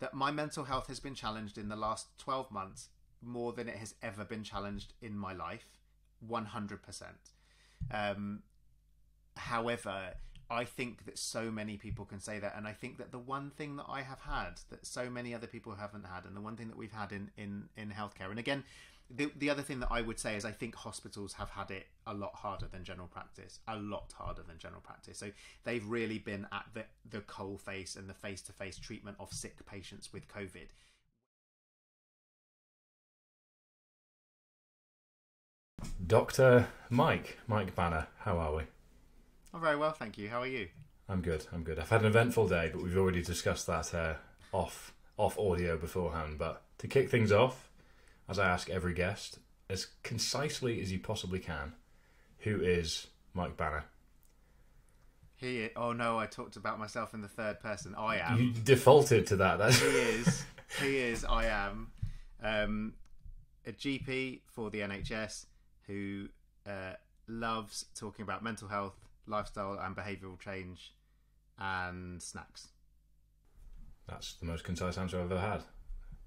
that my mental health has been challenged in the last 12 months more than it has ever been challenged in my life, 100%. However, I think that so many people can say that, and I think that the one thing that I have had that so many other people haven't had, and the one thing that we've had in healthcare, and again, the other thing that I would say is I think hospitals have had it a lot harder than general practice, so they've really been at the coal face and the face-to-face treatment of sick patients with COVID. Dr Mike Banna, how are we? I'm very well, thank you. How are you? I'm good, I'm good. I've had an eventful day, but we've already discussed that off audio beforehand. But to kick things off, as I ask every guest, as concisely as you possibly can, who is Mike Banna? Oh no, I talked about myself in the third person. I am. You defaulted to that. That's... He is, I am. A GP for the NHS who loves talking about mental health, lifestyle and behavioural change, and snacks. That's the most concise answer I've ever had.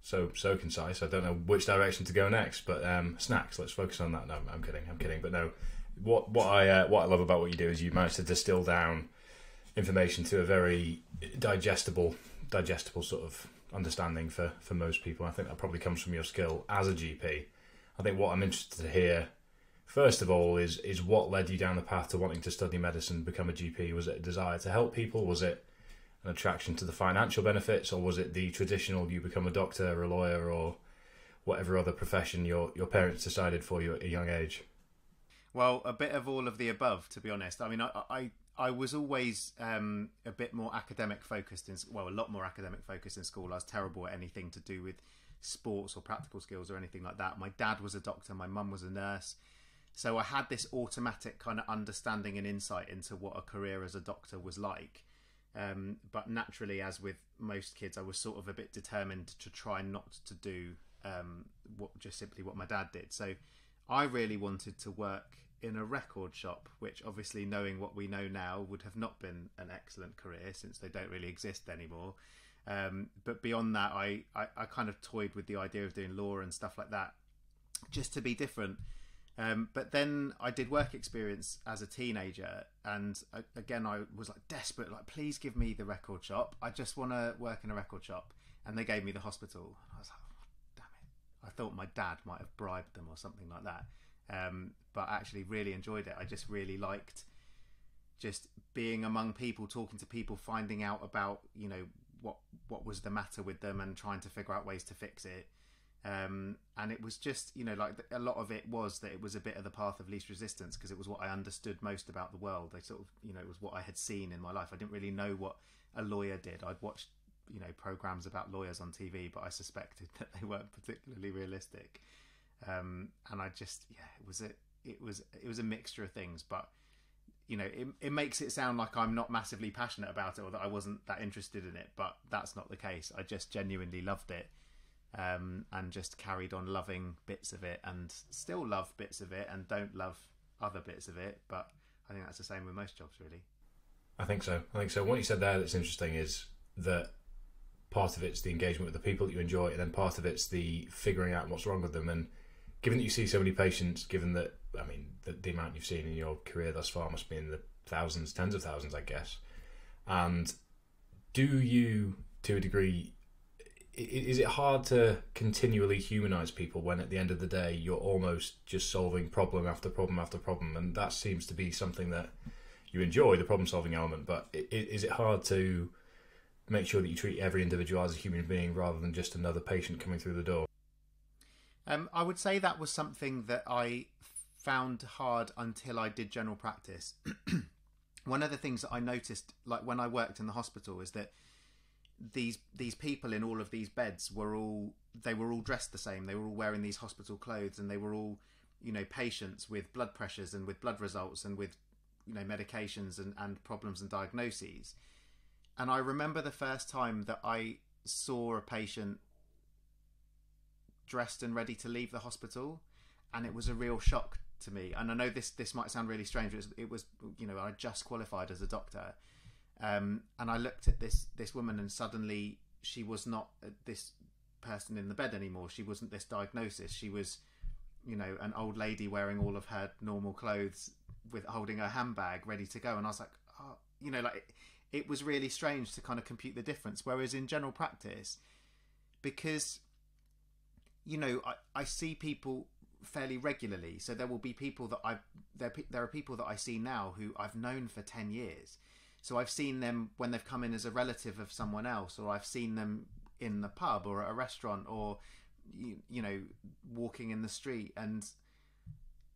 So concise. I don't know which direction to go next, but snacks. Let's focus on that. No, I'm kidding. But no, what I love about what you do is you manage to distill down information to a very digestible sort of understanding for most people. I think that probably comes from your skill as a GP. I think what I'm interested to hear, first of all, is what led you down the path to wanting to study medicine, become a GP? Was it a desire to help people? Was it an attraction to the financial benefits, or was it the traditional you become a doctor, a lawyer, or whatever other profession your parents decided for you at a young age? Well, a bit of all of the above, to be honest. I mean, I was always a bit more academic focused in, well, a lot more academic focused in school. I was terrible at anything to do with sports or practical skills or anything like that. My dad was a doctor, my mum was a nurse. So I had this automatic kind of understanding and insight into what a career as a doctor was like. But naturally, as with most kids, I was sort of a bit determined to try not to do just simply what my dad did. So I really wanted to work in a record shop, which obviously, knowing what we know now, would have not been an excellent career since they don't really exist anymore. But beyond that, I kind of toyed with the idea of doing law and stuff like that, just to be different. But then I did work experience as a teenager, and again I was like desperate, like, please give me the record shop, I just want to work in a record shop. And they gave me the hospital. I was like, oh, damn it, I thought my dad might have bribed them or something like that, but I actually really enjoyed it. I just really liked just being among people, talking to people, finding out about, you know, what was the matter with them and trying to figure out ways to fix it. And it was just, you know, like a lot of it was that it was a bit of the path of least resistance, because it was what I understood most about the world. I sort of, you know, it was what I had seen in my life. I didn't really know what a lawyer did. I'd watched, you know, programs about lawyers on TV, but I suspected that they weren't particularly realistic. And I just, yeah, it was a mixture of things, but you know, it makes it sound like I'm not massively passionate about it or that I wasn't that interested in it, but that's not the case. I just genuinely loved it. And just carried on loving bits of it, and still love bits of it, and don't love other bits of it. But I think that's the same with most jobs, really. I think so. What you said there that's interesting is that part of it's the engagement with the people that you enjoy, and then part of it's the figuring out what's wrong with them. And given that you see so many patients, given that, I mean, the amount you've seen in your career thus far must be in the thousands, tens of thousands, I guess. And do you, to a degree, is it hard to continually humanize people when at the end of the day you're almost just solving problem after problem after problem? And that seems to be something that you enjoy, the problem solving element, but is it hard to make sure that you treat every individual as a human being rather than just another patient coming through the door? I would say that was something that I found hard until I did general practice. One of the things that I noticed, like when I worked in the hospital, is that these people in all of these beds were all dressed the same. They were all wearing these hospital clothes, and they were all, you know, patients with blood pressures and with blood results and with, you know, medications and problems and diagnoses. And I remember the first time that I saw a patient dressed and ready to leave the hospital, and it was a real shock to me. And I know this might sound really strange, but it was, you know, I just qualified as a doctor. And I looked at this woman, and suddenly she was not this person in the bed anymore. She wasn't this diagnosis. She was, you know, an old lady wearing all of her normal clothes, with holding her handbag ready to go. And I was like, oh, you know, like it was really strange to kind of compute the difference. Whereas in general practice, because, you know, I see people fairly regularly, so there will be people that there are people that I see now who I've known for 10 years, so I've seen them when they've come in as a relative of someone else, or I've seen them in the pub or at a restaurant, or you know, walking in the street. And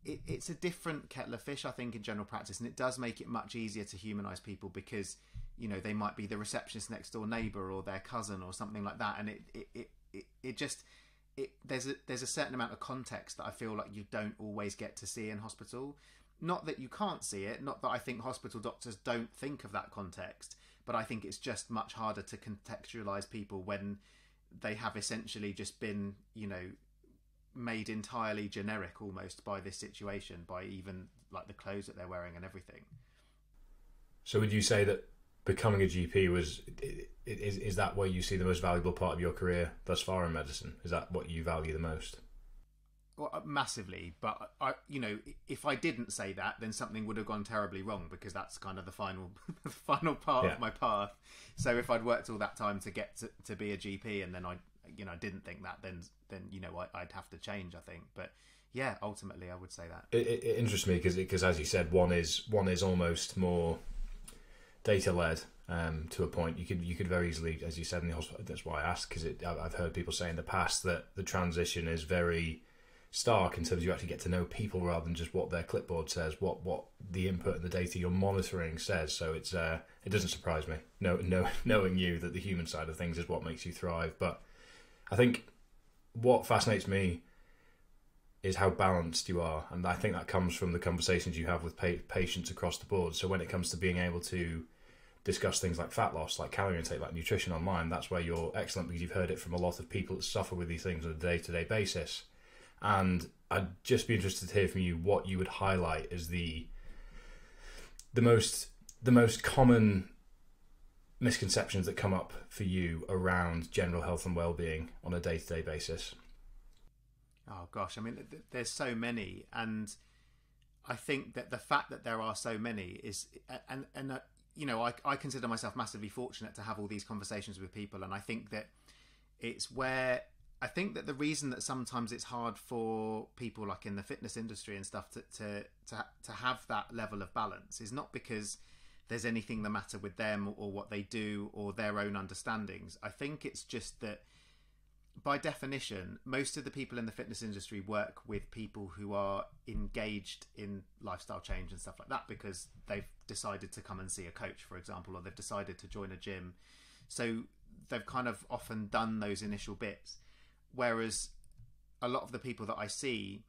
it's a different kettle of fish, I think, in general practice, and it does make it much easier to humanize people, because, you know, they might be the receptionist next door neighbor or their cousin or something like that, and it just there's a certain amount of context that I feel like you don't always get to see in hospital. Not that you can't see it, not that I think hospital doctors don't think of that context, but I think it's just much harder to contextualize people when they have essentially just been, you know, made entirely generic almost by this situation, by even like the clothes that they're wearing and everything. So would you say that becoming a GP is that where you see the most valuable part of your career thus far in medicine? Is that what you value the most? Well, massively. But I, you know, if I didn't say that, then something would have gone terribly wrong, because that's kind of the final, the final part of my path. So if I'd worked all that time to get to be a GP, and then I, you know, I didn't think that, then you know, I'd have to change, I think. But yeah, ultimately, I would say that. It interests me because as you said, one is almost more data led to a point. You could very easily, as you said in the hospital, that's why I asked, because I've heard people say in the past that the transition is very stark in terms of you actually get to know people rather than just what their clipboard says, what the input and the data you're monitoring says. So it's it doesn't surprise me, knowing you, that the human side of things is what makes you thrive. But I think what fascinates me is how balanced you are, and I think that comes from the conversations you have with patients across the board. So when it comes to being able to discuss things like fat loss, like calorie intake, like nutrition online, that's where you're excellent, because you've heard it from a lot of people that suffer with these things on a day-to-day basis. And I'd just be interested to hear from you what you would highlight as the most common misconceptions that come up for you around general health and well-being on a day-to-day basis. Oh gosh, I mean, there's so many, and I think that the fact that there are so many is, and you know, I consider myself massively fortunate to have all these conversations with people, and I think that it's where, I think that the reason that sometimes it's hard for people like in the fitness industry and stuff to have that level of balance is not because there's anything the matter with them or what they do or their own understandings. I think it's just that, by definition, most of the people in the fitness industry work with people who are engaged in lifestyle change and stuff like that, because they've decided to come and see a coach, for example, or they've decided to join a gym. So they've kind of often done those initial bits. Whereas a lot of the people that I see,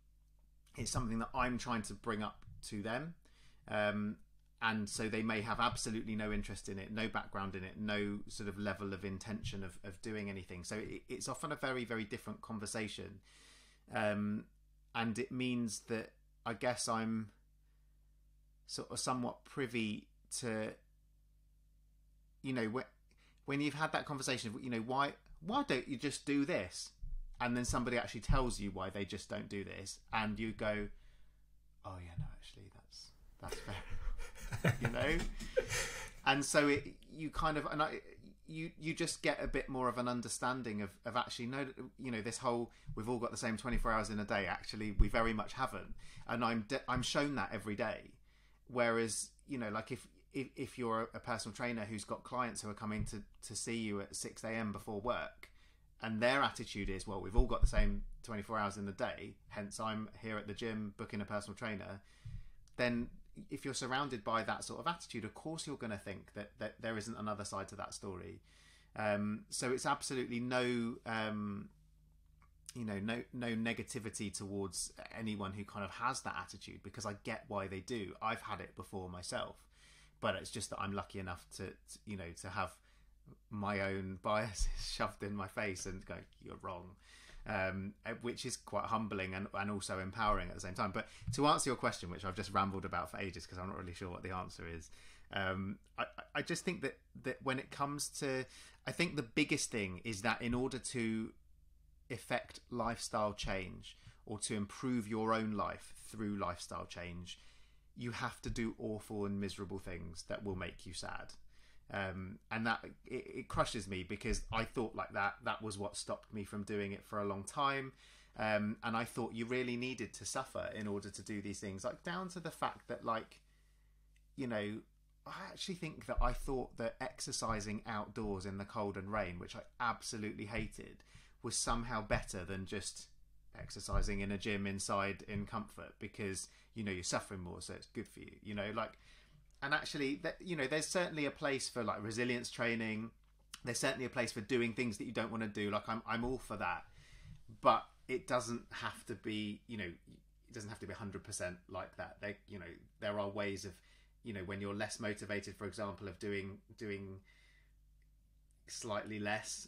it's something that I'm trying to bring up to them. And so they may have absolutely no interest in it, no background in it, no sort of level of intention of doing anything. So it's often a very, very different conversation. And it means that I guess I'm sort of somewhat privy to, you know, when you've had that conversation, you know, why don't you just do this? And then somebody actually tells you why they just don't do this. And you go, oh yeah, no, actually that's fair. You know, and so you just get a bit more of an understanding of actually, no, you know, this whole we've all got the same 24 hours in a day. Actually, we very much haven't, and I'm shown that every day. Whereas, you know, like if you're a personal trainer who's got clients who are coming to see you at 6 a.m. before work, and their attitude is, well, we've all got the same 24 hours in the day. Hence, I'm here at the gym booking a personal trainer. Then, if you're surrounded by that sort of attitude, of course you're going to think that there isn't another side to that story. So it's absolutely no, you know, no negativity towards anyone who kind of has that attitude, because I get why they do. I've had it before myself, but it's just that I'm lucky enough to you know, to have my own biases shoved in my face and go, you're wrong. Which is quite humbling and also empowering at the same time. But to answer your question, which I've just rambled about for ages because I'm not really sure what the answer is, I just think that when it comes to, I think the biggest thing is that in order to effect lifestyle change or to improve your own life through lifestyle change, you have to do awful and miserable things that will make you sad. And that it crushes me, because I thought like that was what stopped me from doing it for a long time. And I thought you really needed to suffer in order to do these things, like down to the fact that, like, you know, I actually think that I thought that exercising outdoors in the cold and rain, which I absolutely hated, was somehow better than just exercising in a gym inside in comfort, because, you know, you're suffering more, so it's good for you, you know, like. And actually, you know, there's certainly a place for, like, resilience training. There's certainly a place for doing things that you don't want to do. Like, I'm all for that. But it doesn't have to be, you know, it doesn't have to be 100% like that. You know, there are ways of, you know, when you're less motivated, for example, of doing slightly less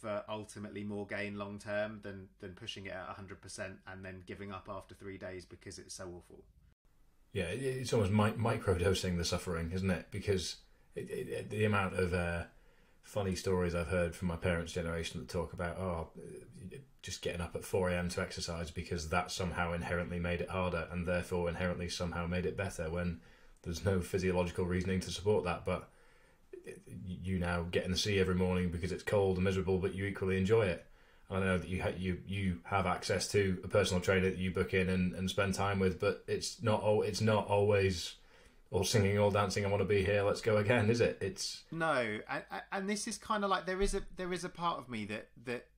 for ultimately more gain long term than pushing it at 100% and then giving up after 3 days because it's so awful. Yeah, it's almost microdosing the suffering, isn't it? Because the amount of funny stories I've heard from my parents' generation that talk about, oh, just getting up at 4 a.m. to exercise because that somehow inherently made it harder and therefore inherently somehow made it better, when there's no physiological reasoning to support that. But you now get in the sea every morning because it's cold and miserable, but you equally enjoy it. I know that you have access to a personal trainer that you book in and spend time with, but it's not always all singing, all dancing. I want to be here. Let's go again, is it? It's no, and this is kind of like, there is a part of me that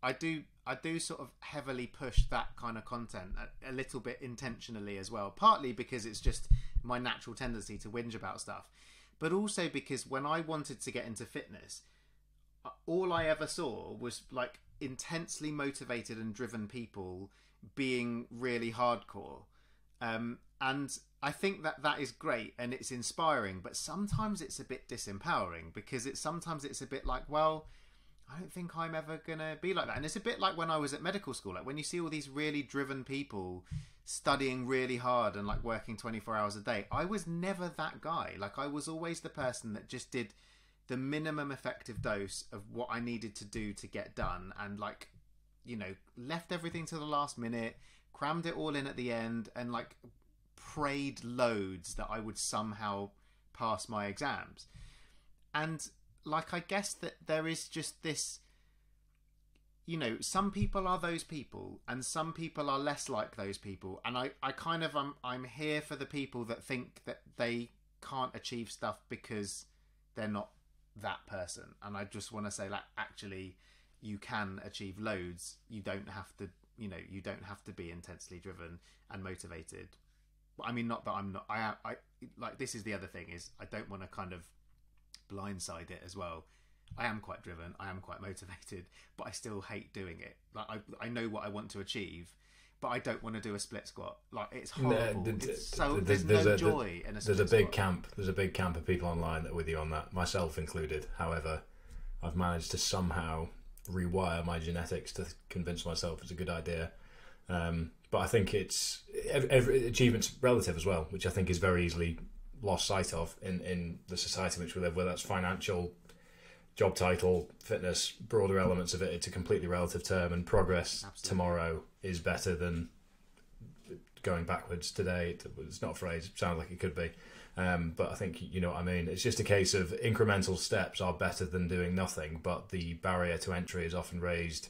I do sort of heavily push that kind of content a little bit intentionally as well. Partly because it's just my natural tendency to whinge about stuff, but also because when I wanted to get into fitness, all I ever saw was, like, intensely motivated and driven people being really hardcore, and I think that is great and it's inspiring, but sometimes it's a bit disempowering, because it's a bit like, well, I don't think I'm ever gonna be like that. And it's a bit like when I was at medical school, like when you see all these really driven people studying really hard and, like, working 24 hours a day. I was never that guy. Like, I was always the person that just did the minimum effective dose of what I needed to do to get done, and, like, you know, left everything to the last minute, crammed it all in at the end, and, like, prayed loads that I would somehow pass my exams. And, like, I guess that there is just this, you know, some people are those people and some people are less like those people. And I kind of, I'm here for the people that think that they can't achieve stuff because they're not that person. And I just want to say, like, actually, you can achieve loads. You don't have to, you know, you don't have to be intensely driven and motivated. I mean, not that I'm not, I like, this is the other thing, is I don't want to kind of blindside it as well. I am quite driven, I am quite motivated, but I still hate doing it. Like, I know what I want to achieve, but I don't want to do a split squat. Like, it's horrible. There's a big camp of people online that are with you on that, myself included. However, I've managed to somehow rewire my genetics to convince myself it's a good idea. But I think it's every achievement's relative as well, which I think is very easily lost sight of in the society in which we live, whether that's financial, job title, fitness, broader elements of it. It's a completely relative term, and progress tomorrow is better than going backwards today. It's not a phrase, sounds like it could be, but I think you know what I mean. It's just a case of incremental steps are better than doing nothing, but the barrier to entry is often raised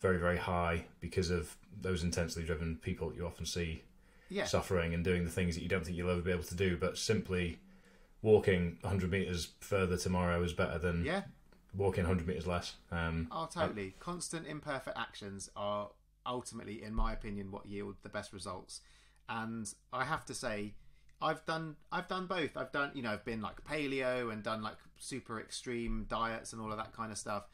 very, very high because of those intensely driven people that you often see suffering and doing the things that you don't think you'll ever be able to do, but simply walking 100 metres further tomorrow is better than walking 100 metres less. Oh, totally. Constant imperfect actions are ultimately, in my opinion, what yield the best results. And I have to say, I've done both. I've done, you know, I've been like paleo and done like super extreme diets and all of that kind of stuff.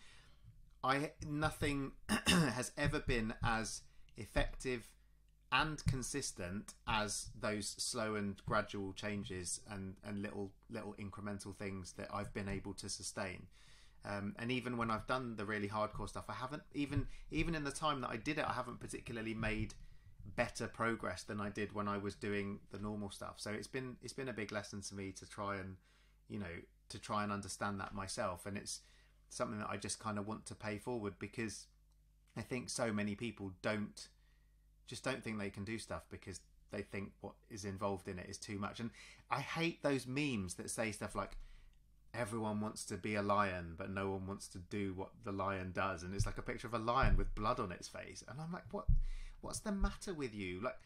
Nothing has ever been as effective and consistent as those slow and gradual changes and little incremental things that I've been able to sustain. And even when I've done the really hardcore stuff, I haven't even in the time that I did it, I haven't particularly made better progress than I did when I was doing the normal stuff. So it's been a big lesson to me to try and, you know, to try and understand that myself. And it's something that I just kind of want to pay forward, because I think so many people don't think they can do stuff because they think what is involved in it is too much. And I hate those memes that say stuff like, everyone wants to be a lion but no one wants to do what the lion does, and it's like a picture of a lion with blood on its face, and I'm like, what's the matter with you? Like,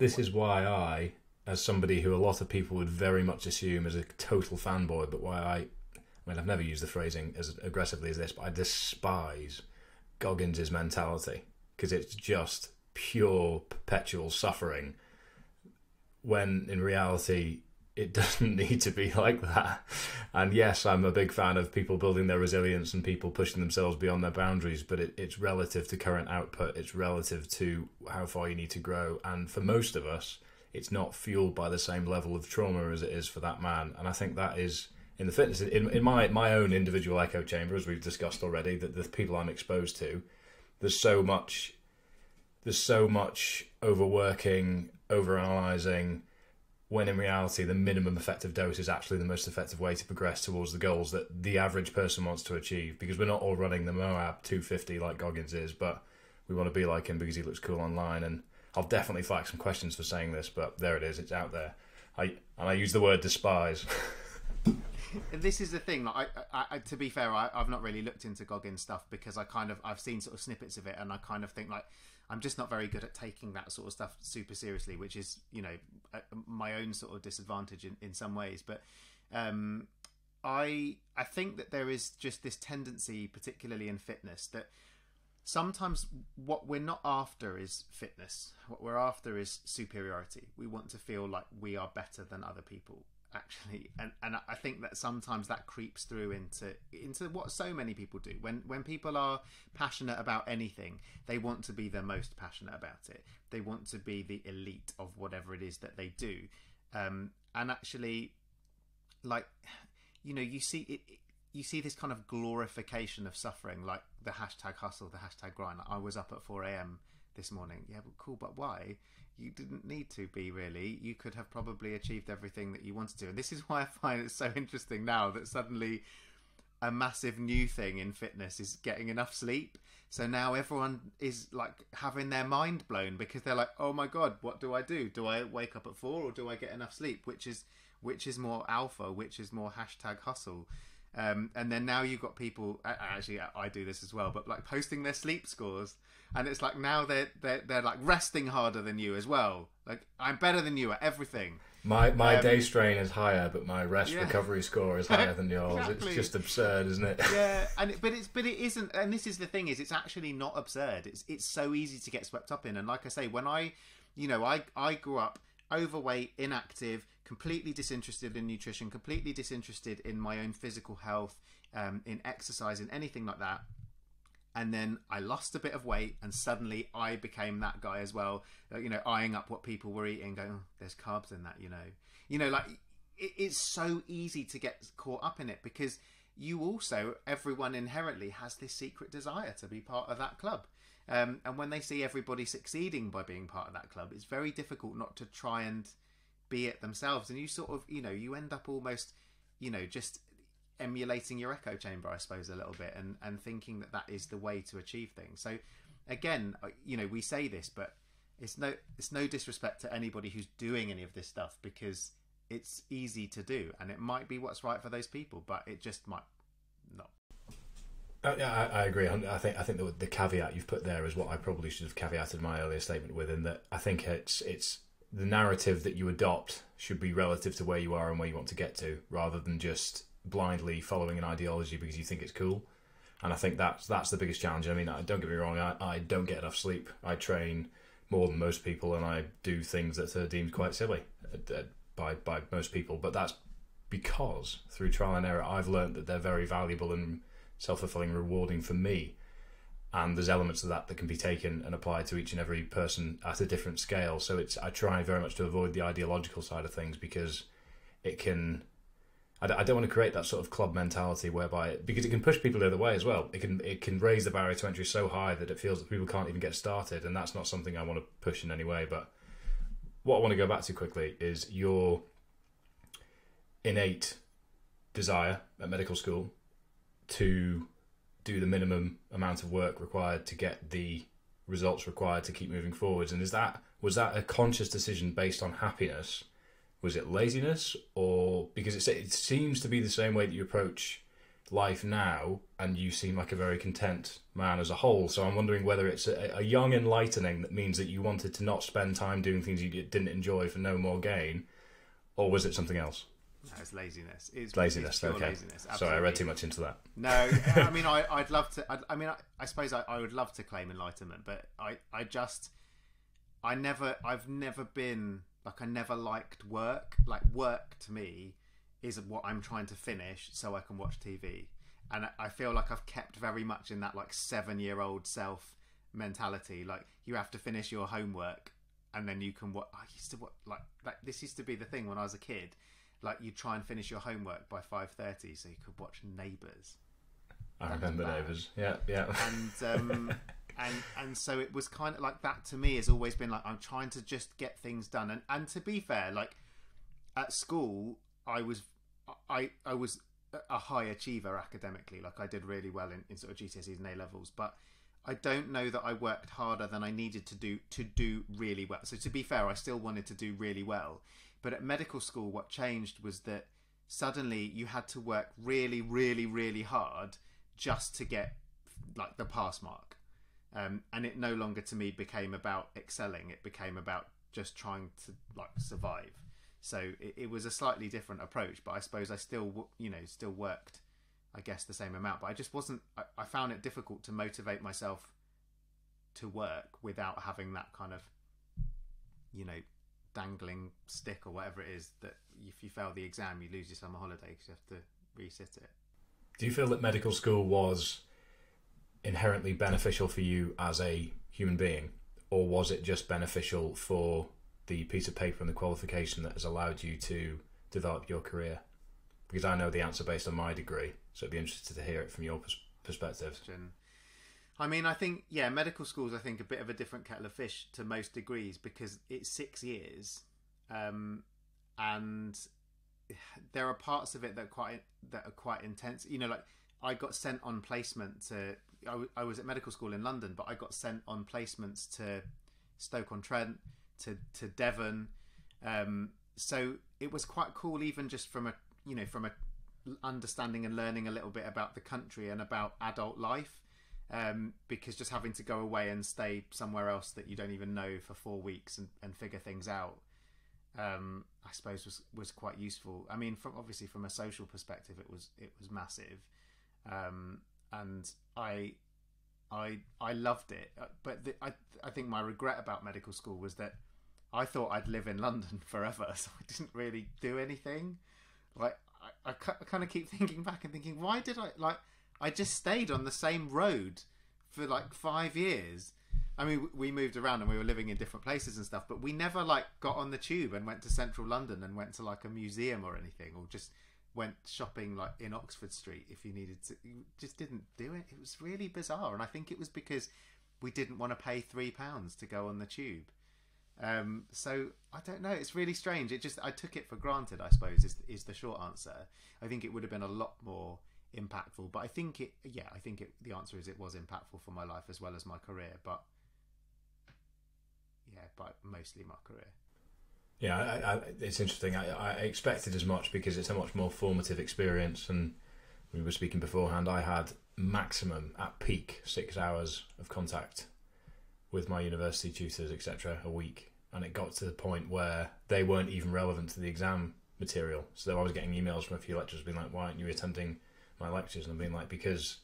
is why I, as somebody who a lot of people would very much assume is a total fanboy, but why I mean, I've never used the phrasing as aggressively as this, but I despise Goggins' mentality, because it's just pure perpetual suffering, when in reality it doesn't need to be like that. And yes, I'm a big fan of people building their resilience and people pushing themselves beyond their boundaries, but it's relative to current output, it's relative to how far you need to grow, and for most of us it's not fueled by the same level of trauma as it is for that man. And I think that is in the fitness, in my own individual echo chamber, as we've discussed already, that the people I'm exposed to, there's so much overworking, overanalyzing, when in reality the minimum effective dose is actually the most effective way to progress towards the goals that the average person wants to achieve. Because we're not all running the Moab 250 like Goggins is, but we want to be like him because he looks cool online. And I'll definitely flag some questions for saying this, but there it is, it's out there. I use the word despise. This is the thing. Like, I to be fair, I've not really looked into Goggins stuff, because I've seen sort of snippets of it, and I kind of think, like, I'm just not very good at taking that sort of stuff super seriously, which is, you know, my own sort of disadvantage in some ways. But I think that there is just this tendency, particularly in fitness, that sometimes what we're not after is fitness. What we're after is superiority. We want to feel like we are better than other people, actually. And I think that sometimes that creeps through into what so many people do. When people are passionate about anything, they want to be the most passionate about it. They want to be the elite of whatever it is that they do. And actually, like, you know, you see this kind of glorification of suffering, like the #hustle, the #grind. Like, I was up at 4 a.m. this morning. Yeah, well, cool, but why? You didn't need to be, really. You could have probably achieved everything that you wanted to. And this is why I find it so interesting now that suddenly a massive new thing in fitness is getting enough sleep. So now everyone is like having their mind blown, because they're like, oh my God, what do I do? Do I wake up at 4 or do I get enough sleep? Which is more alpha, which is more #hustle. And then now you've got people, actually I do this as well, but like posting their sleep scores, and it's like now they're like resting harder than you as well. Like, I'm better than you at everything. My day strain is higher, but my rest recovery score is higher than yours. Exactly. It's just absurd, isn't it? Yeah, but it isn't. And this is the thing, is it's actually not absurd. It's so easy to get swept up in. And like I say, when I grew up overweight, inactive, completely disinterested in nutrition, completely disinterested in my own physical health, in exercise, in anything like that. And then I lost a bit of weight, and suddenly I became that guy as well, you know, eyeing up what people were eating, going, oh, there's carbs in that, you know, like it's so easy to get caught up in it, because everyone inherently has this secret desire to be part of that club. And when they see everybody succeeding by being part of that club, it's very difficult not to try and be it themselves. And you sort of, you know, you end up almost, you know, just emulating your echo chamber, I suppose, a little bit, and thinking that that is the way to achieve things. So again, you know, we say this, but it's no disrespect to anybody who's doing any of this stuff, because it's easy to do, and it might be what's right for those people, but it just might not. Yeah, I agree. I think the caveat you've put there is what I probably should have caveated my earlier statement with, in that I think it's the narrative that you adopt should be relative to where you are and where you want to get to, rather than just blindly following an ideology because you think it's cool. And I think that's the biggest challenge. I mean, don't get me wrong, I don't get enough sleep. I train more than most people, and I do things that are deemed quite silly by most people. But that's because through trial and error, I've learned that they're very valuable and self-fulfilling, rewarding for me, and there's elements of that that can be taken and applied to each and every person at a different scale. So I try very much to avoid the ideological side of things, because it can I don't want to create that sort of club mentality whereby, because it can push people the other way as well. It can raise the barrier to entry so high that it feels that people can't even get started, and that's not something I want to push in any way. But what I want to go back to quickly is your innate desire at medical school to do the minimum amount of work required to get the results required to keep moving forwards. And was that a conscious decision based on happiness? Was it laziness? Or because it seems to be the same way that you approach life now, and you seem like a very content man as a whole. So I'm wondering whether it's a young enlightening that means that you wanted to not spend time doing things you didn't enjoy for no more gain, or was it something else? No, it's laziness. It's laziness. It's okay. Laziness. Sorry, I read too much into that. No, I mean, I'd love to. I suppose I would love to claim enlightenment, but I've never been like, I never liked work. Like, work to me is what I'm trying to finish so I can watch TV, and I feel like I've kept very much in that like 7-year-old self mentality. Like, you have to finish your homework, and then you can watch. I used to watch, like this used to be the thing when I was a kid. Like, you try and finish your homework by 5:30 so you could watch Neighbours. I remember Neighbours. Yeah, yeah. And and so it was kind of like that to me has always been like, I'm trying to just get things done. And to be fair, like at school, I was a high achiever academically. Like, I did really well in sort of GCSEs and A levels, but I don't know that I worked harder than I needed to do really well. So to be fair, I still wanted to do really well. But at medical school, what changed was that suddenly you had to work really, really, really hard just to get like the pass mark. And it no longer to me became about excelling. It became about just trying to like survive. So it was a slightly different approach, but I suppose I still, you know, still worked, I guess, the same amount, but I just wasn't, I found it difficult to motivate myself to work without having that kind of, you know, dangling stick or whatever it is that if you fail the exam you lose your summer holiday because you have to resit it. Do you feel that medical school was inherently beneficial for you as a human being, or was it just beneficial for the piece of paper and the qualification that has allowed you to develop your career? Because I know the answer based on my degree, so I'd be interested to hear it from your perspective. I mean, I think, yeah, medical school's, I think, a bit of a different kettle of fish to most degrees because it's 6 years, and there are parts of it that are quite intense. You know, like I got sent on placement to, I was at medical school in London, but I got sent on placements to Stoke-on-Trent, to Devon. So it was quite cool, even just from a, you know, from a understanding and learning a little bit about the country and about adult life. Because just having to go away and stay somewhere else that you don't even know for 4 weeks and figure things out, I suppose was quite useful. I mean, obviously from a social perspective, it was massive, and I loved it. But I think my regret about medical school was that I thought I'd live in London forever, so I didn't really do anything. Like I kind of keep thinking back and thinking, why did I like? I just stayed on the same road for like 5 years. I mean, we moved around and we were living in different places and stuff, but we never like got on the tube and went to central London and went to like a museum or anything, or just went shopping like in Oxford Street if you needed to. You just didn't do it. It was really bizarre. And I think it was because we didn't want to pay £3 to go on the tube. So I don't know. It's really strange. It just, I took it for granted, I suppose, is the short answer. I think it would have been a lot more impactful, but I think it, yeah, I think it, the answer is it was impactful for my life as well as my career, but yeah, but mostly my career. Yeah, I it's interesting. I expected as much because it's a much more formative experience, and we were speaking beforehand, I had maximum at peak 6 hours of contact with my university tutors, etc., a week, and it got to the point where they weren't even relevant to the exam material. So I was getting emails from a few lecturers being like, why aren't you attending my lectures? And I'm being like, because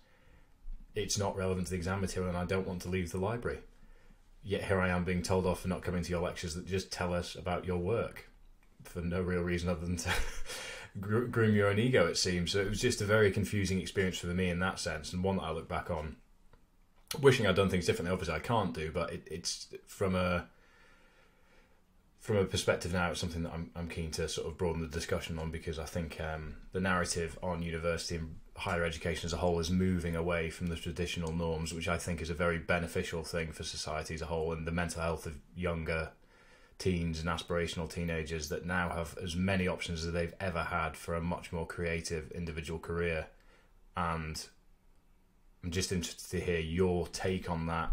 it's not relevant to the exam material and I don't want to leave the library. Yet here I am being told off for not coming to your lectures that just tell us about your work for no real reason other than to groom your own ego, it seems. So it was just a very confusing experience for me in that sense, and one that I look back on wishing I'd done things differently. Obviously I can't do, but it's from a from a perspective now, it's something that I'm keen to sort of broaden the discussion on, because I think the narrative on university and higher education as a whole is moving away from the traditional norms, which I think is a very beneficial thing for society as a whole, and the mental health of younger teens and aspirational teenagers that now have as many options as they've ever had for a much more creative individual career. And I'm just interested to hear your take on that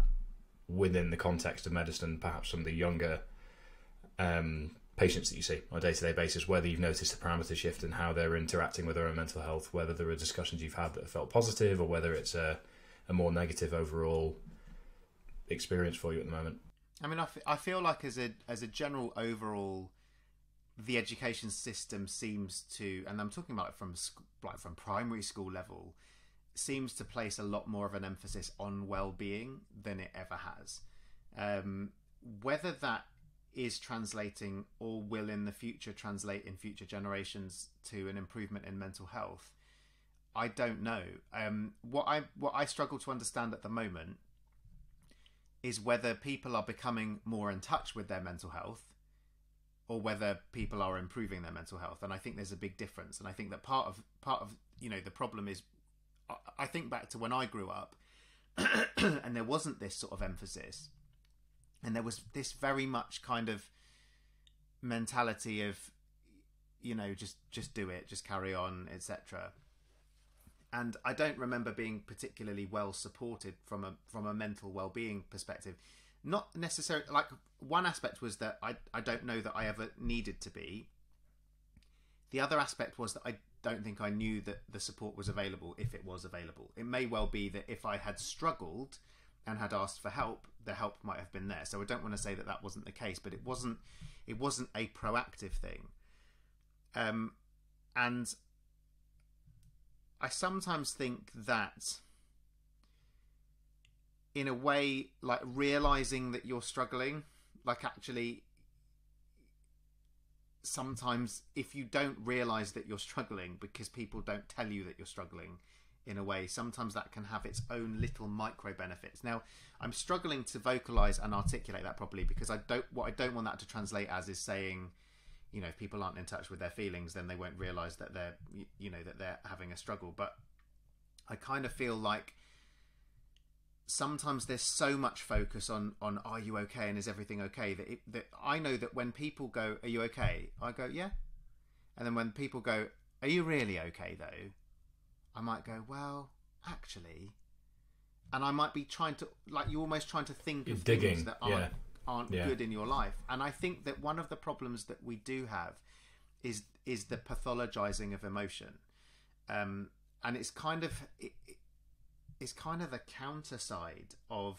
within the context of medicine, perhaps some of the younger patients that you see on a day-to-day basis, whether you've noticed a parameter shift in how they're interacting with their own mental health, whether there are discussions you've had that have felt positive, or whether it's a more negative overall experience for you at the moment. I mean, I feel like as a general overall, the education system seems to, and I'm talking about from primary school level, seems to place a lot more of an emphasis on well-being than it ever has. Whether that is translating or will in the future translate in future generations to an improvement in mental health, I don't know. What I struggle to understand at the moment is whether people are becoming more in touch with their mental health or whether people are improving their mental health. And I think there's a big difference. And I think that part of the problem is, I think back to when I grew up and there wasn't this sort of emphasis, and there was this very much kind of mentality of, just do it, just carry on, etc. And I don't remember being particularly well supported from a mental well-being perspective. Not necessarily, like, one aspect was that I don't know that I ever needed to be. The other aspect was that I don't think I knew that the support was available, if it was available. It may well be that if I had struggled and had asked for help, the help might have been there. So I don't want to say that that wasn't the case, but it wasn't a proactive thing. And I sometimes think that, in a way, like realizing that you're struggling, like actually sometimes if you don't realize that you're struggling because people don't tell you that you're struggling, in a way, sometimes that can have its own little micro benefits. Now, I'm struggling to vocalize and articulate that properly, because what I don't want that to translate as is saying, if people aren't in touch with their feelings, then they won't realize that they're, that they're having a struggle. But I kind of feel like sometimes there's so much focus on are you okay and is everything okay, that I know that when people go, are you okay? I go, yeah. And then when people go, are you really okay though? I might go, well, actually. And I might be trying to, like, you're almost trying to think of things that aren't good in your life. And I think that one of the problems that we do have is the pathologizing of emotion. And it's kind of... It's kind of the counter side of,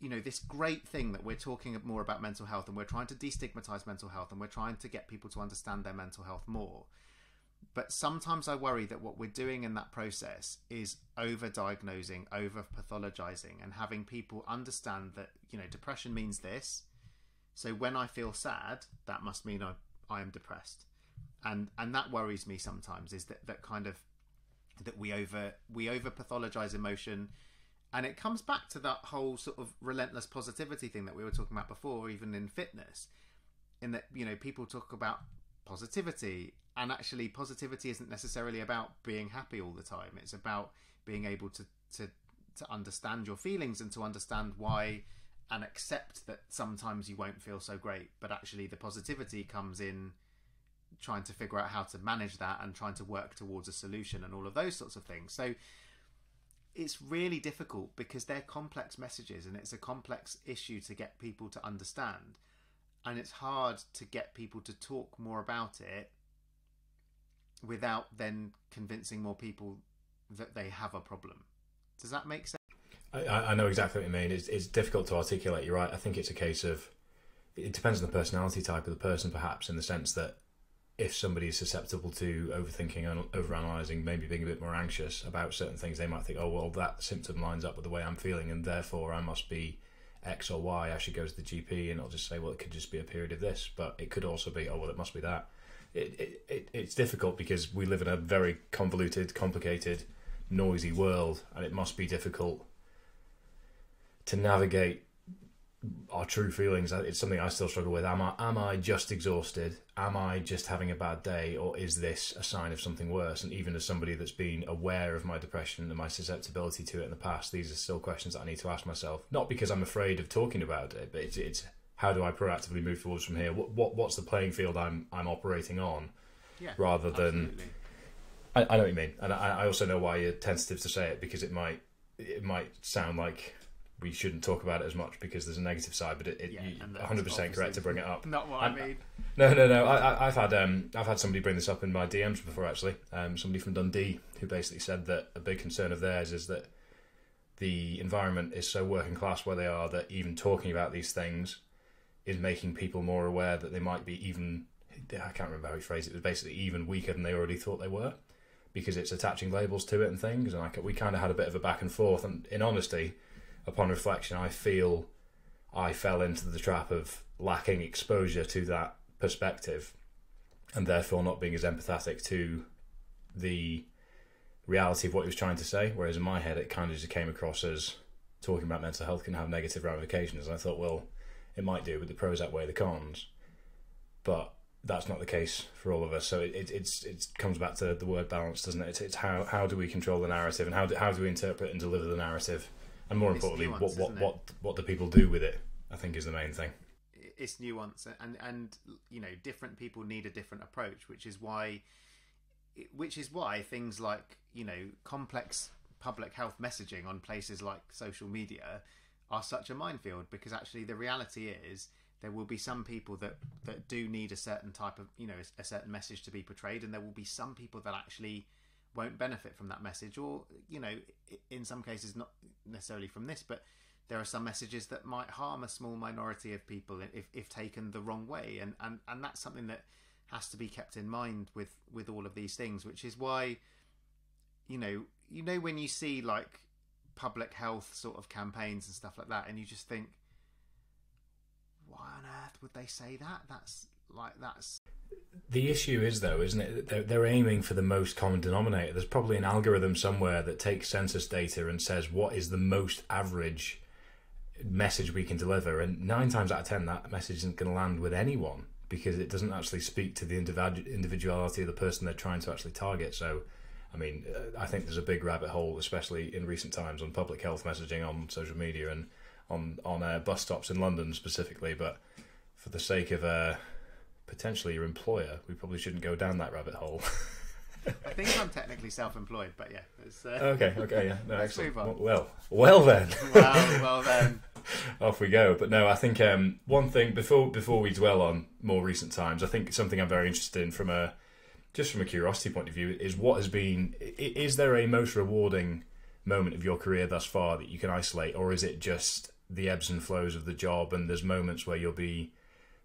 this great thing that we're talking more about mental health, and we're trying to destigmatize mental health, and we're trying to get people to understand their mental health more. But sometimes I worry that what we're doing in that process is over-diagnosing, over-pathologizing, and having people understand that, depression means this. So when I feel sad, that must mean I am depressed. And that worries me sometimes, is that kind of, that we over pathologize emotion. And it comes back to that whole sort of relentless positivity thing that we were talking about before, even in fitness, in that, people talk about positivity, and actually positivity isn't necessarily about being happy all the time. It's about being able to understand your feelings and to understand why and accept that sometimes you won't feel so great, but actually the positivity comes in trying to figure out how to manage that and trying to work towards a solution and all of those sorts of things. So it's really difficult because they're complex messages and it's a complex issue to get people to understand. And it's hard to get people to talk more about it without then convincing more people that they have a problem. Does that make sense? I know exactly what you mean. It's difficult to articulate. You're right. I think it's a case of, it depends on the personality type of the person, perhaps, in the sense that if somebody is susceptible to overthinking and overanalyzing, maybe being a bit more anxious about certain things, they might think, oh, well, that symptom lines up with the way I'm feeling and therefore I must be X or Y. I should go to the GP, and I'll just say, well, it could just be a period of this, but it could also be, oh, well, it must be that. It's difficult because we live in a very convoluted, complicated, noisy world, and it must be difficult to navigate our true feelings. It's something I still struggle with. Am I just exhausted? Am I just having a bad day? Or is this a sign of something worse? And even as somebody that's been aware of my depression and my susceptibility to it in the past, these are still questions that I need to ask myself. Not because I'm afraid of talking about it, but it's how do I proactively move forwards from here? What's the playing field I'm operating on? Yeah, rather than... Absolutely. I know what you mean. And I also know why you're tentative to say it, because it might sound like we shouldn't talk about it as much because there's a negative side, but you're 100% correct to bring it up. Not what I mean. No. I've had somebody bring this up in my DMs before, actually. Somebody from Dundee who basically said that a big concern of theirs is that the environment is so working class where they are that even talking about these things is making people more aware that they might be even, I can't remember how he phrased it, but basically even weaker than they already thought they were, because it's attaching labels to it and things. And we kind of had a bit of a back and forth. And in honesty, upon reflection, I feel I fell into the trap of lacking exposure to that perspective and therefore not being as empathetic to the reality of what he was trying to say. Whereas in my head, it kind of just came across as talking about mental health can have negative ramifications. And I thought, well, it might do, but the pros outweigh the cons. But that's not the case for all of us. So it comes back to the word balance, doesn't it? It's how do we control the narrative, and how do we interpret and deliver the narrative, and more importantly, nuance, what do people do with it? I think is the main thing. It's nuance, and you know, different people need a different approach, which is why things like, you know, complex public health messaging on places like social media are such a minefield, because actually the reality is, there will be some people that do need a certain type of, you know, a certain message to be portrayed, and there will be some people that actually won't benefit from that message, or, you know, in some cases not necessarily from this, but there are some messages that might harm a small minority of people if taken the wrong way, and that's something that has to be kept in mind with all of these things, which is why, you know when you see like public health sort of campaigns and stuff like that, and you just think, why on earth would they say that? That's the issue is, though, isn't it? They're aiming for the most common denominator. There's probably an algorithm somewhere that takes census data and says what is the most average message we can deliver, and 9 times out of 10 that message isn't going to land with anyone because it doesn't actually speak to the individuality of the person they're trying to actually target. So I mean, I think there's a big rabbit hole, especially in recent times, on public health messaging on social media and on bus stops in London specifically, but for the sake of potentially your employer, we probably shouldn't go down that rabbit hole. I think I'm technically self-employed, but yeah. It's, Okay, yeah. No, let's move on. Well then. Well then. Off we go. But no, I think one thing before we dwell on more recent times, I think something I'm very interested in from a curiosity point of view is is there a most rewarding moment of your career thus far that you can isolate, or is it just the ebbs and flows of the job, and there's moments where you'll be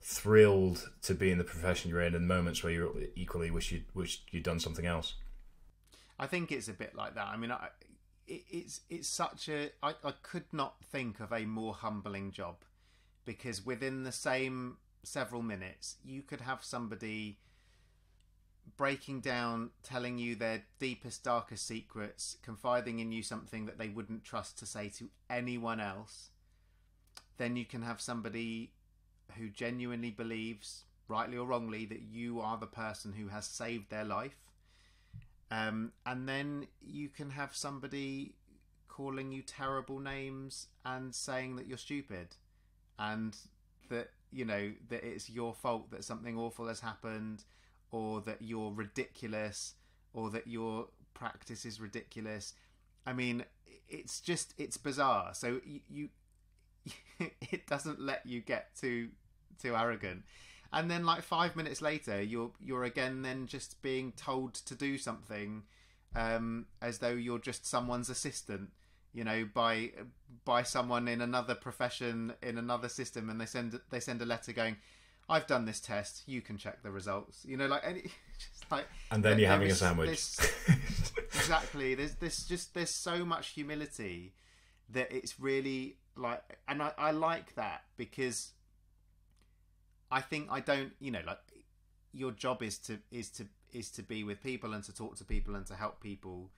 thrilled to be in the profession you're in and moments where you equally wish you'd done something else? I think it's a bit like that. I mean, I could not think of a more humbling job, because within the same several minutes you could have somebody breaking down, telling you their deepest, darkest secrets, confiding in you something that they wouldn't trust to say to anyone else. Then you can have somebody who genuinely believes, rightly or wrongly, that you are the person who has saved their life. And then you can have somebody calling you terrible names and saying that you're stupid and that, you know, that it's your fault that something awful has happened, or that you're ridiculous, or that your practice is ridiculous. I mean, it's bizarre. So it doesn't let you get too arrogant. And then like 5 minutes later, you're again then just being told to do something as though you're just someone's assistant, you know, by someone in another profession, in another system, and they send a letter going, I've done this test, you can check the results. You know, like, and then you're having a sandwich. Exactly. There's so much humility that it's really like, and I like that, because I think I don't, you know, like, your job is to be with people and to talk to people and to help people.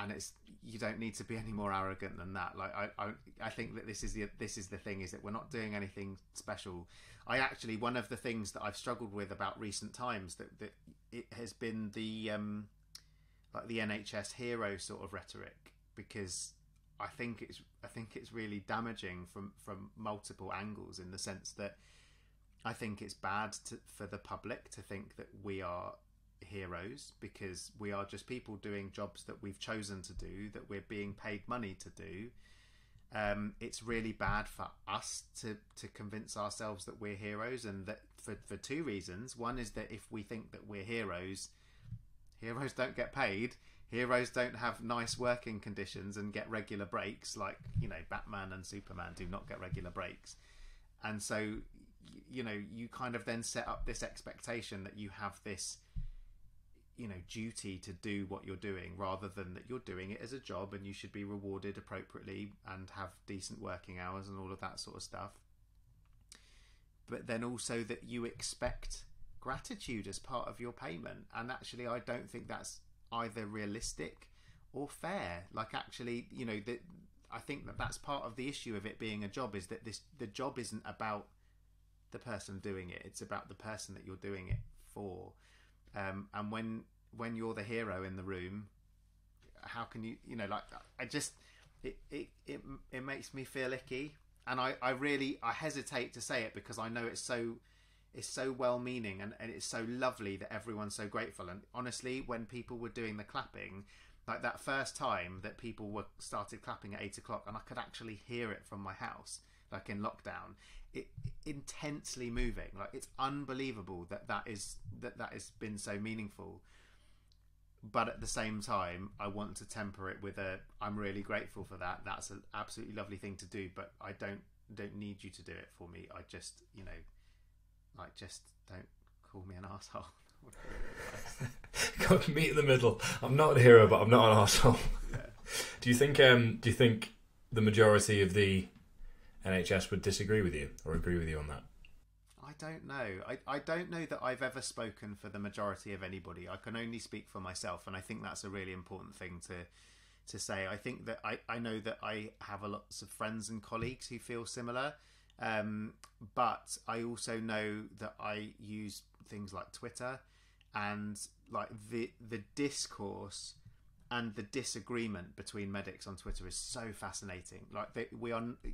And it's, you don't need to be any more arrogant than that. Like I think that this is the thing, is that we're not doing anything special. I actually, one of the things that I've struggled with about recent times that it has been the like the NHS hero sort of rhetoric, because I think it's really damaging from multiple angles, in the sense that I think it's bad for the public to think that we are heroes, because we are just people doing jobs that we've chosen to do, that we're being paid money to do. It's really bad for us to convince ourselves that we're heroes, and that for two reasons. One is that if we think that we're heroes don't get paid, heroes don't have nice working conditions and get regular breaks, like, you know, Batman and Superman do not get regular breaks. And so, you know, you kind of then set up this expectation that you have this, you know, duty to do what you're doing, rather than that you're doing it as a job and you should be rewarded appropriately and have decent working hours and all of that sort of stuff. But then also that you expect gratitude as part of your payment, and actually I don't think that's either realistic or fair. Like, actually, you know, that I think that that's part of the issue of it being a job, is that the job isn't about the person doing it, it's about the person that you're doing it for. And when you're the hero in the room, how can you know, like, I just, it makes me feel icky. And I really hesitate to say it, because I know it's so well-meaning, and it's so lovely that everyone's so grateful. And honestly, when people were doing the clapping, like that first time that people started clapping at 8 o'clock, and I could actually hear it from my house, like in lockdown, it intensely moving. Like, it's unbelievable that has been so meaningful. But at the same time, I want to temper it with I'm really grateful for that. That's an absolutely lovely thing to do, but I don't need you to do it for me. I just, you know, like, just don't call me an asshole. Got to meet in the middle. I'm not a hero, but I'm not an asshole. Yeah. Do you think the majority of the NHS would disagree with you or agree with you on that? I don't know. I don't know that I've ever spoken for the majority of anybody. I can only speak for myself, and I think that's a really important thing to say. I think that I know that I have lots of friends and colleagues who feel similar, but I also know that I use things like Twitter, and like the discourse and the disagreement between medics on Twitter is so fascinating. Like,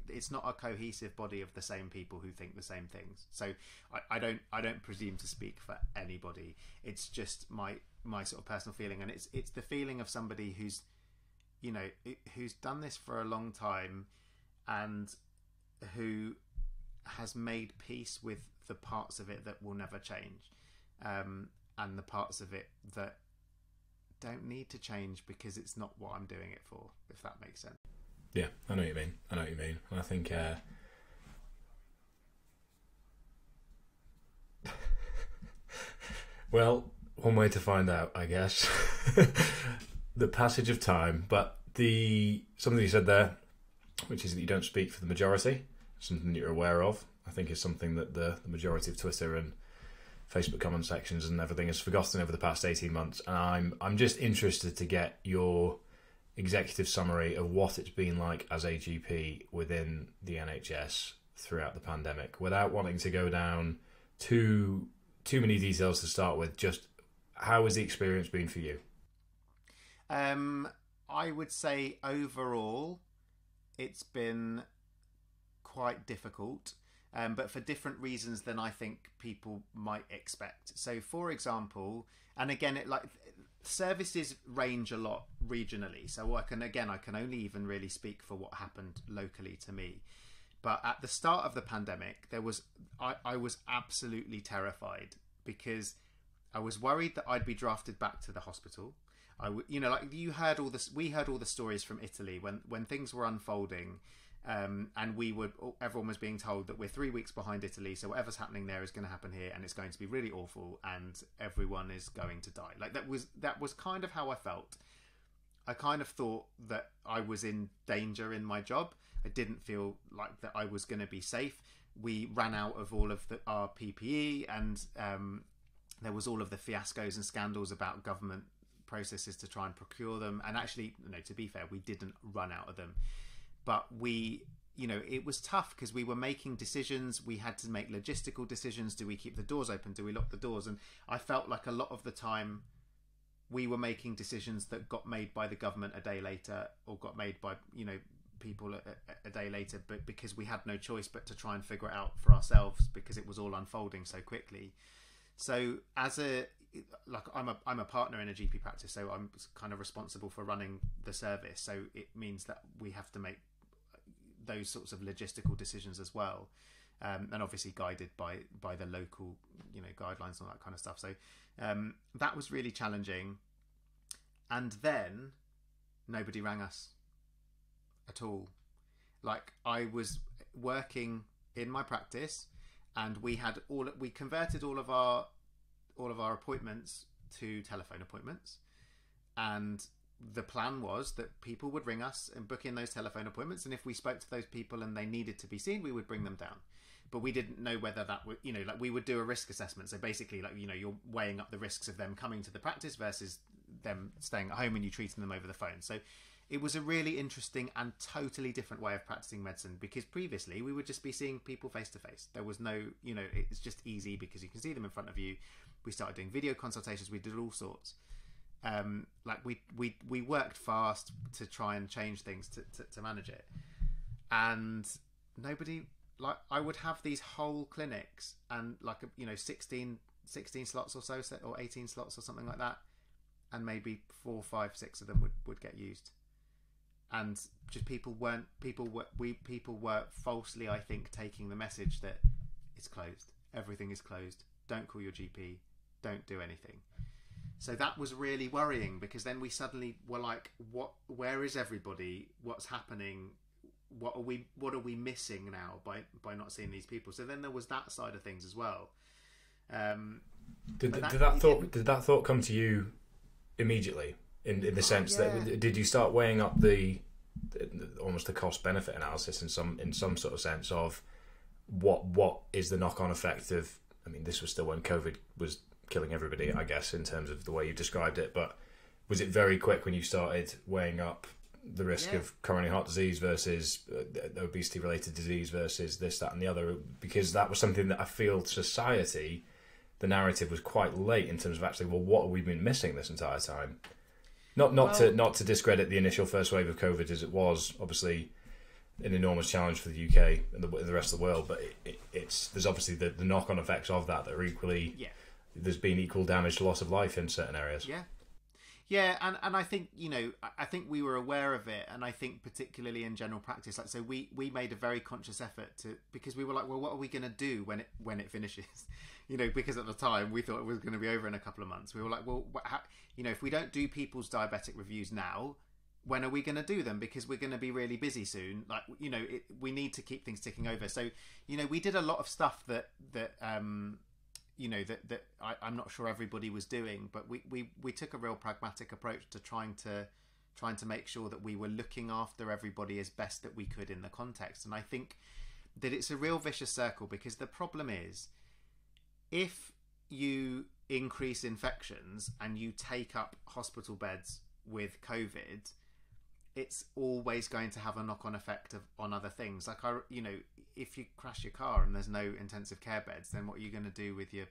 it's not a cohesive body of the same people who think the same things. So I don't presume to speak for anybody. It's just my sort of personal feeling, and it's the feeling of somebody who's, you know, who's done this for a long time, and who has made peace with the parts of it that will never change, and the parts of it that don't need to change because it's not what I'm doing it for, if that makes sense. Yeah, I know what you mean. And I think well, one way to find out, I guess, the passage of time. But something you said there, which is that you don't speak for the majority, something that you're aware of, I think is something that the majority of Twitter and Facebook comment sections and everything has forgotten over the past 18 months. And I'm just interested to get your executive summary of what it's been like as a GP within the NHS throughout the pandemic, without wanting to go down too many details to start with. Just how has the experience been for you? I would say overall it's been quite difficult, but for different reasons than I think people might expect. So, for example, and again, like, services range a lot regionally. So I can only even really speak for what happened locally to me. But at the start of the pandemic, I was absolutely terrified, because I was worried that I'd be drafted back to the hospital. You know, like, we heard all the stories from Italy when things were unfolding. And everyone was being told that we're 3 weeks behind Italy, so whatever's happening there is going to happen here, and it's going to be really awful, and everyone is going to die. Like, that was kind of how I felt. I kind of thought that I was in danger in my job. I didn't feel like that I was going to be safe. We ran out of all of our PPE, and there was all of the fiascos and scandals about government processes to try and procure them. And actually, you know, to be fair, we didn't run out of them. But we, you know, it was tough because we were making decisions. We had to make logistical decisions. Do we keep the doors open? Do we lock the doors? And I felt like a lot of the time we were making decisions that got made by the government a day later, or got made by, you know, people a day later, but because we had no choice but to try and figure it out for ourselves, because it was all unfolding so quickly. So as a, like, I'm a partner in a GP practice, so I'm kind of responsible for running the service. So it means that we have to make those sorts of logistical decisions as well, and obviously guided by the local, you know, guidelines and all that kind of stuff. So that was really challenging. And then nobody rang us at all. Like, I was working in my practice, and we converted all of our appointments to telephone appointments, and the plan was that people would ring us and book in those telephone appointments, and if we spoke to those people and they needed to be seen, we would bring them down. But we didn't know whether that would, you know, like, we would do a risk assessment. So basically, like, you know, you're weighing up the risks of them coming to the practice versus them staying at home and you treating them over the phone. So it was a really interesting and totally different way of practicing medicine, because previously we would just be seeing people face to face. There was no, you know, it's just easy because you can see them in front of you. We started doing video consultations. We did all sorts. Like, we worked fast to try and change things to manage it. And nobody, like, I would have these whole clinics and, like, you know, 16 slots or so, or 18 slots or something like that. And maybe 4, 5, 6 of them would get used. And just people were falsely, I think, taking the message that it's closed, everything is closed, don't call your GP, don't do anything. So that was really worrying, because then we suddenly were like, what, where is everybody, what's happening, what are we missing now by not seeing these people? So then there was that side of things as well. Did that thought come to you immediately? In the sense that, did you start weighing up the almost the cost benefit analysis in some sort of sense of what is the knock on effect of? I mean, this was still when COVID was killing everybody, I guess, in terms of the way you described it. But was it very quick when you started weighing up the risk of coronary heart disease versus obesity related disease versus this, that, and the other? Because that was something that I feel society, the narrative was quite late in terms of actually, well, what have we been missing this entire time? Not to discredit the initial first wave of COVID, as it was obviously an enormous challenge for the UK and the rest of the world, but it's there's obviously the knock-on effects of that are equally there's been equal damage to loss of life in certain areas. And I think, you know, I think we were aware of it, and I think particularly in general practice, like, so we made a very conscious effort to, because we were like, well, what are we going to do when it finishes? You know, because at the time we thought it was going to be over in a couple of months. We were like, well, how, you know, if we don't do people's diabetic reviews now, when are we going to do them? Because we're going to be really busy soon. Like, you know, we need to keep things ticking over. So, you know, we did a lot of stuff that I'm not sure everybody was doing, but we took a real pragmatic approach to trying to make sure that we were looking after everybody as best that we could in the context. And I think that it's a real vicious circle, because the problem is, if you increase infections and you take up hospital beds with COVID, it's always going to have a knock-on effect on other things. Like, you know, if you crash your car and there's no intensive care beds, then what are you going to do with your,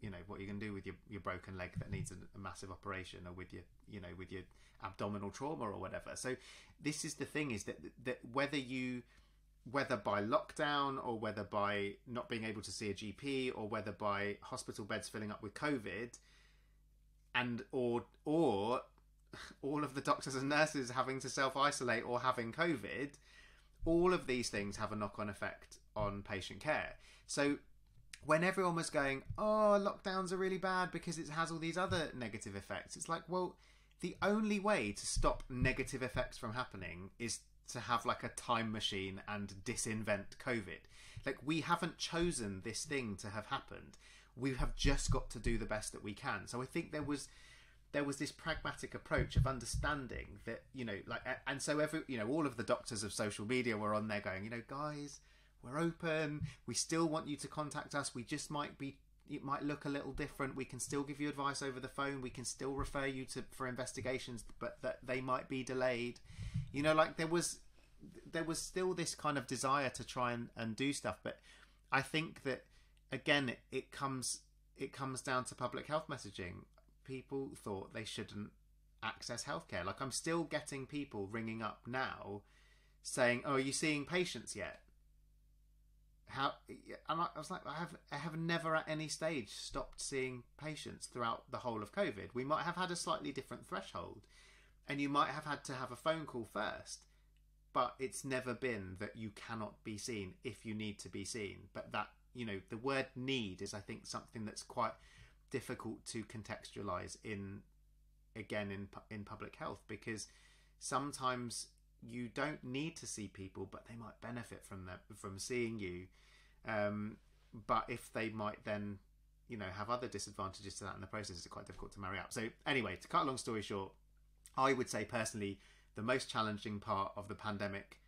you know, what are you going to do with your broken leg that needs a massive operation, or with your, you know, with your abdominal trauma or whatever? So this is the thing, is that whether by lockdown, or whether by not being able to see a GP, or whether by hospital beds filling up with COVID, and or all of the doctors and nurses having to self-isolate or having COVID, all of these things have a knock-on effect on patient care. So when everyone was going, oh, lockdowns are really bad because it has all these other negative effects, it's like, well, the only way to stop negative effects from happening is to have like a time machine and disinvent COVID. Like, we haven't chosen this thing to have happened. We have just got to do the best that we can. So I think there was this pragmatic approach of understanding that, you know, like, and so you know, all of the doctors of social media were on there going, you know, guys, we're open. We still want you to contact us. We just might be it might look a little different. We can still give you advice over the phone. We can still refer you to for investigations, but that they might be delayed. You know, like there was still this kind of desire to try and do stuff. But I think that, again, it comes down to public health messaging. People thought they shouldn't access healthcare. Like, I'm still getting people ringing up now saying, "Oh, are you seeing patients yet?" How? And I was like, I have never at any stage stopped seeing patients throughout the whole of COVID. We might have had a slightly different threshold, and you might have had to have a phone call first, but it's never been that you cannot be seen if you need to be seen. But that, you know, the word need is, I think, something that's quite difficult to contextualize in, again, in public health, because sometimes you don't need to see people, but they might benefit from that, from seeing you. But if they might then, you know, have other disadvantages to that in the process, it's quite difficult to marry up. So anyway, to cut a long story short, I would say personally, the most challenging part of the pandemic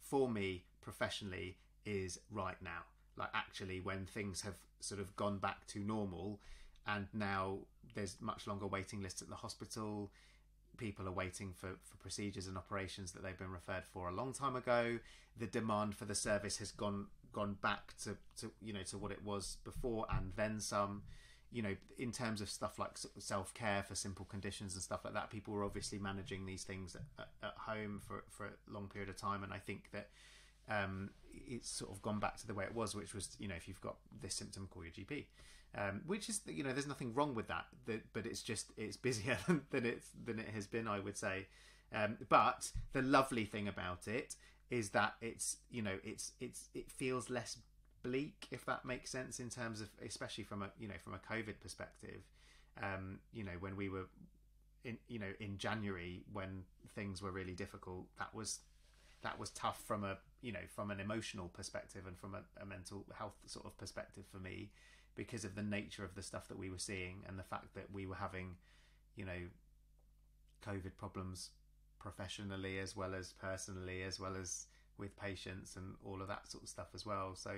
for me professionally is right now. Like, actually, when things have sort of gone back to normal, and now there's much longer waiting lists at the hospital. People are waiting for procedures and operations that they've been referred for a long time ago. The demand for the service has gone back to you know, to what it was before and then some. You know, in terms of stuff like self-care for simple conditions and stuff like that, people were obviously managing these things at home for a long period of time. And I think that it's sort of gone back to the way it was, which was, you know, if you've got this symptom, call your GP. Which is, you know, there's nothing wrong with that, but it's just, it's busier than it has been, I would say. But the lovely thing about it is that it's, you know, it feels less bleak, if that makes sense, in terms of, especially from a, you know, from a COVID perspective. You know, when we were in, you know, in January, when things were really difficult, that was tough from a, you know, from an emotional perspective and from a mental health sort of perspective for me, because of the nature of the stuff that we were seeing and the fact that we were having, you know, COVID problems professionally as well as personally, as well as with patients and all of that sort of stuff as well. So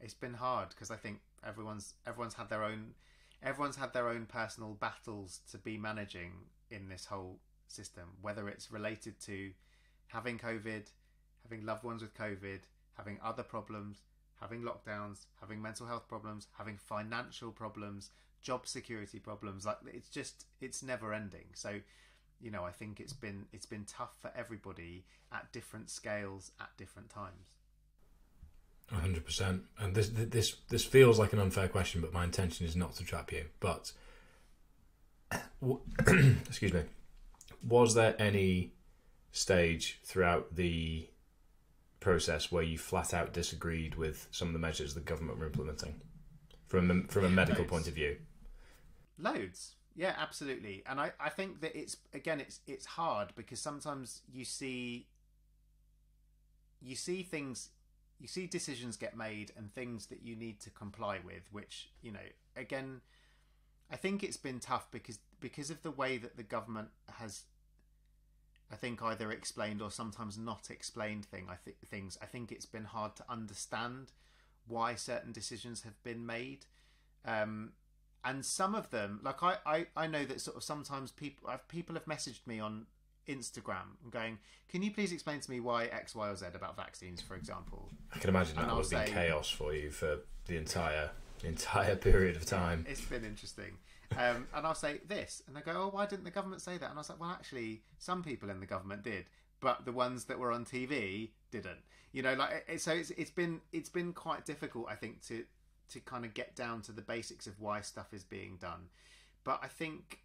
it's been hard, because I think everyone's had their own personal battles to be managing in this whole system, whether it's related to having COVID, having loved ones with COVID, having other problems, having lockdowns, having mental health problems, having financial problems, job security problems. Like, it's just, it's never ending. So, you know, I think it's been tough for everybody at different scales at different times. 100%. And this feels like an unfair question, but my intention is not to trap you. But excuse me, was there any stage throughout the process where you flat out disagreed with some of the measures the government were implementing from a medical point of view? Loads. Yeah, absolutely. And I think that it's hard, because sometimes you see decisions get made and things that you need to comply with, which, you know, again, I think it's been tough because of the way that the government has, I think, either explained or sometimes not explained things. I think it's been hard to understand why certain decisions have been made. And some of them, like I know that sort of sometimes people have messaged me on Instagram and going, "Can you please explain to me why X, Y, or Z about vaccines, for example?" I can imagine that would have been chaos for you for the entire period of time. It's been interesting. And I'll say this, and they go, "Oh, why didn't the government say that?" And I was like, well, actually, some people in the government did, but the ones that were on TV didn't. You know, like, so it's been quite difficult, I think, to kind of get down to the basics of why stuff is being done. But I think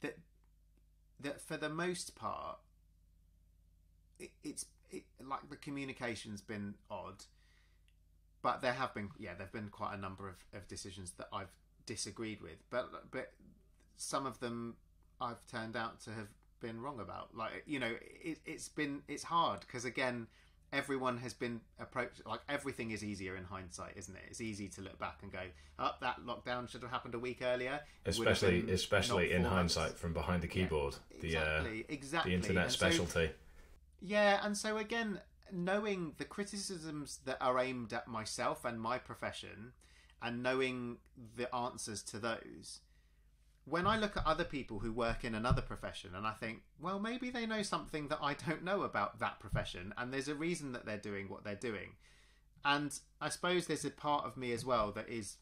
that for the most part, it's like the communication's been odd, but there've been quite a number of decisions that I've disagreed with, but some of them I've turned out to have been wrong about. Like, you know, it's hard, because again, everyone has been approached, like, everything is easier in hindsight, isn't it? It's easy to look back and go, "Oh, that lockdown should have happened a week earlier." Especially in hindsight, from behind the keyboard, yeah, exactly. The internet and specialty. So, yeah, and so again, knowing the criticisms that are aimed at myself and my profession, and knowing the answers to those, when I look at other people who work in another profession and I think, well, maybe they know something that I don't know about that profession, and there's a reason that they're doing what they're doing. And I suppose there's a part of me as well that is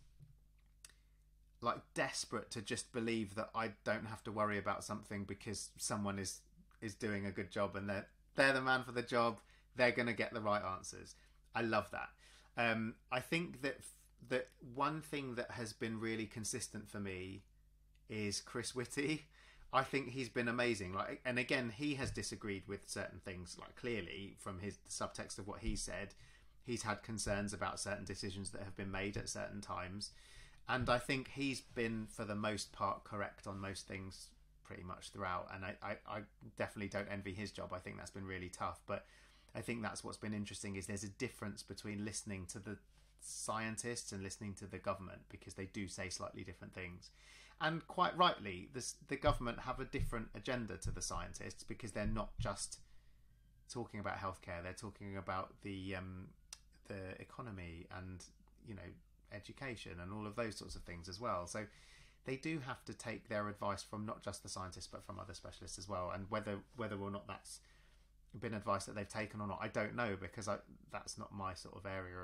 like desperate to just believe that I don't have to worry about something because someone is doing a good job, and they're the man for the job, they're going to get the right answers. I love that. I think that one thing that has been really consistent for me is Chris Whitty. I think he's been amazing. Like, and again, he has disagreed with certain things, like clearly from his subtext of what he said, he's had concerns about certain decisions that have been made at certain times. And I think he's been, for the most part, correct on most things pretty much throughout. And I definitely don't envy his job. I think that's been really tough. But I think that's what's been interesting, is there's a difference between listening to the scientists and listening to the government, because they do say slightly different things. And quite rightly, the government have a different agenda to the scientists, because they're not just talking about healthcare. They're talking about the economy and, you know, education and all of those sorts of things as well. So they do have to take their advice from not just the scientists, but from other specialists as well. And whether or not that's been advice that they've taken or not, I don't know, because that's not my sort of area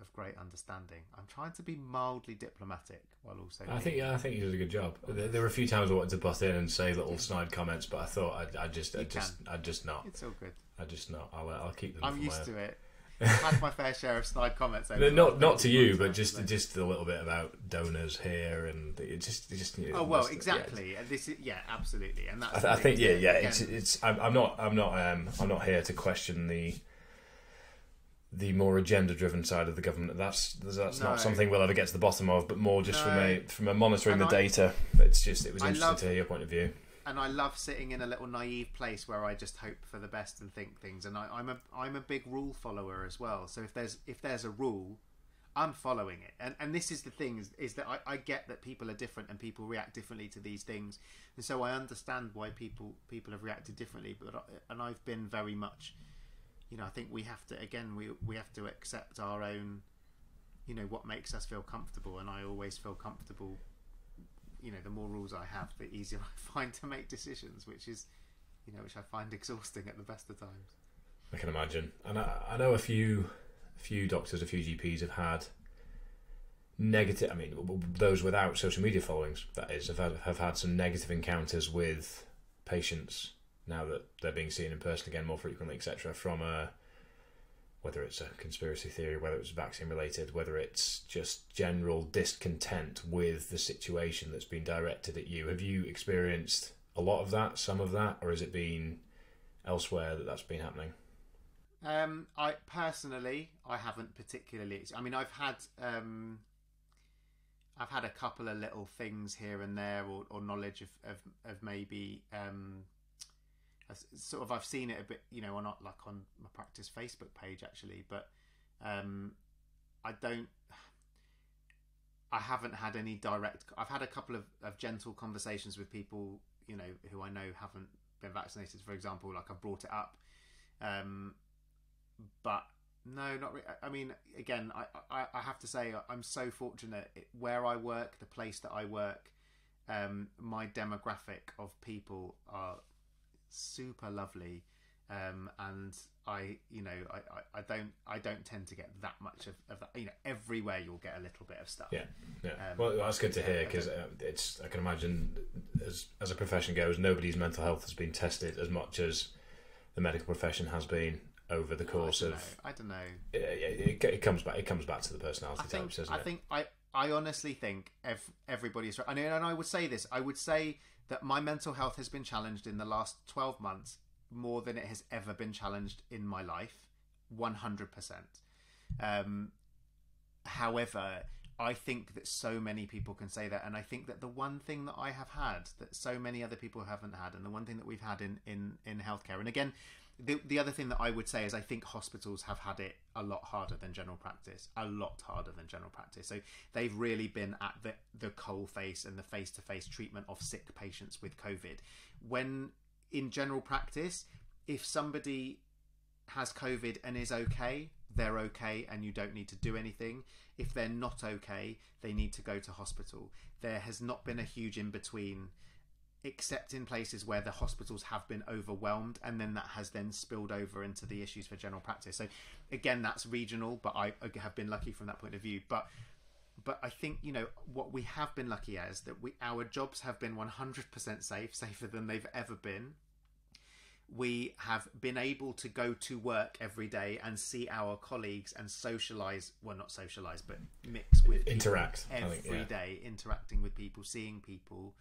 of great understanding. I'm trying to be mildly diplomatic while also... I think you did a good job. There were a few times I wanted to butt in and say little snide comments, but I thought I just not. It's all good. I just not. I'll keep them. I'm used to it. I've had my fair share of snide comments. Over not to you, but just a little bit about donors here and just. You know, oh well, exactly. Yeah. This is, yeah, absolutely, and that's. I think yeah. Again, it's. I'm not here to question the more agenda-driven side of the government. That's not something we'll ever get to the bottom of, but more just from a monitoring the data. It's just it was interesting to hear your point of view. And I love sitting in a little naive place where I just hope for the best and think things. And I'm a big rule follower as well. So if there's a rule, I'm following it. And this is the thing is that I get that people are different and people react differently to these things. And so I understand why people have reacted differently. And I've been very much, you know, I think we have to, again, we have to accept our own, you know, what makes us feel comfortable. And I always feel comfortable. You know, the more rules I have, the easier I find to make decisions, which is, you know, which I find exhausting at the best of times. I can imagine. And I know a few doctors, a few GPs have had negative, I mean, those without social media followings, that is, have had some negative encounters with patients now that they're being seen in person again more frequently, etc., from whether it's a conspiracy theory, whether it's vaccine related, whether it's just general discontent with the situation that's been directed at you. Have you experienced a lot of that, some of that, or has it been elsewhere that's been happening? I personally, I haven't particularly. I mean, I've had a couple of little things here and there, or knowledge of maybe. Sort of, I've seen it a bit, you know, or not, like on my practice Facebook page actually, but I haven't had any direct. I've had a couple of gentle conversations with people, you know, who I know haven't been vaccinated, for example, like I've brought it up, but no, not really. I mean, again, I have to say I'm so fortunate where I work, the place that I work, my demographic of people are super lovely, and I don't tend to get that much of that. You know, everywhere you'll get a little bit of stuff. Yeah. Well, that's good to hear, because it's, I can imagine, as a profession goes, nobody's mental health has been tested as much as the medical profession has been over the course of. I don't know. It comes back. It comes back to the personality types, doesn't it? I honestly think everybody's. I mean, and I would say this. I would say that my mental health has been challenged in the last 12 months more than it has ever been challenged in my life, 100%. However, I think that so many people can say that, and I think that the one thing that I have had that so many other people haven't had, and the one thing that we've had in healthcare, and again, the other thing that I would say is I think hospitals have had it a lot harder than general practice, so they've really been at the coalface and the face-to-face treatment of sick patients with COVID, when in general practice, if somebody has COVID and is okay, they're okay and you don't need to do anything. If they're not okay, they need to go to hospital. There has not been a huge in-between, except in places where the hospitals have been overwhelmed, and then that has then spilled over into the issues for general practice. So again, that's regional, but I have been lucky from that point of view. But I think, you know, what we have been lucky as that our jobs have been 100% safe, safer than they've ever been. We have been able to go to work every day and see our colleagues and socialise, well, not socialise, but mix with people. Interact. Every day, interacting with people, seeing people.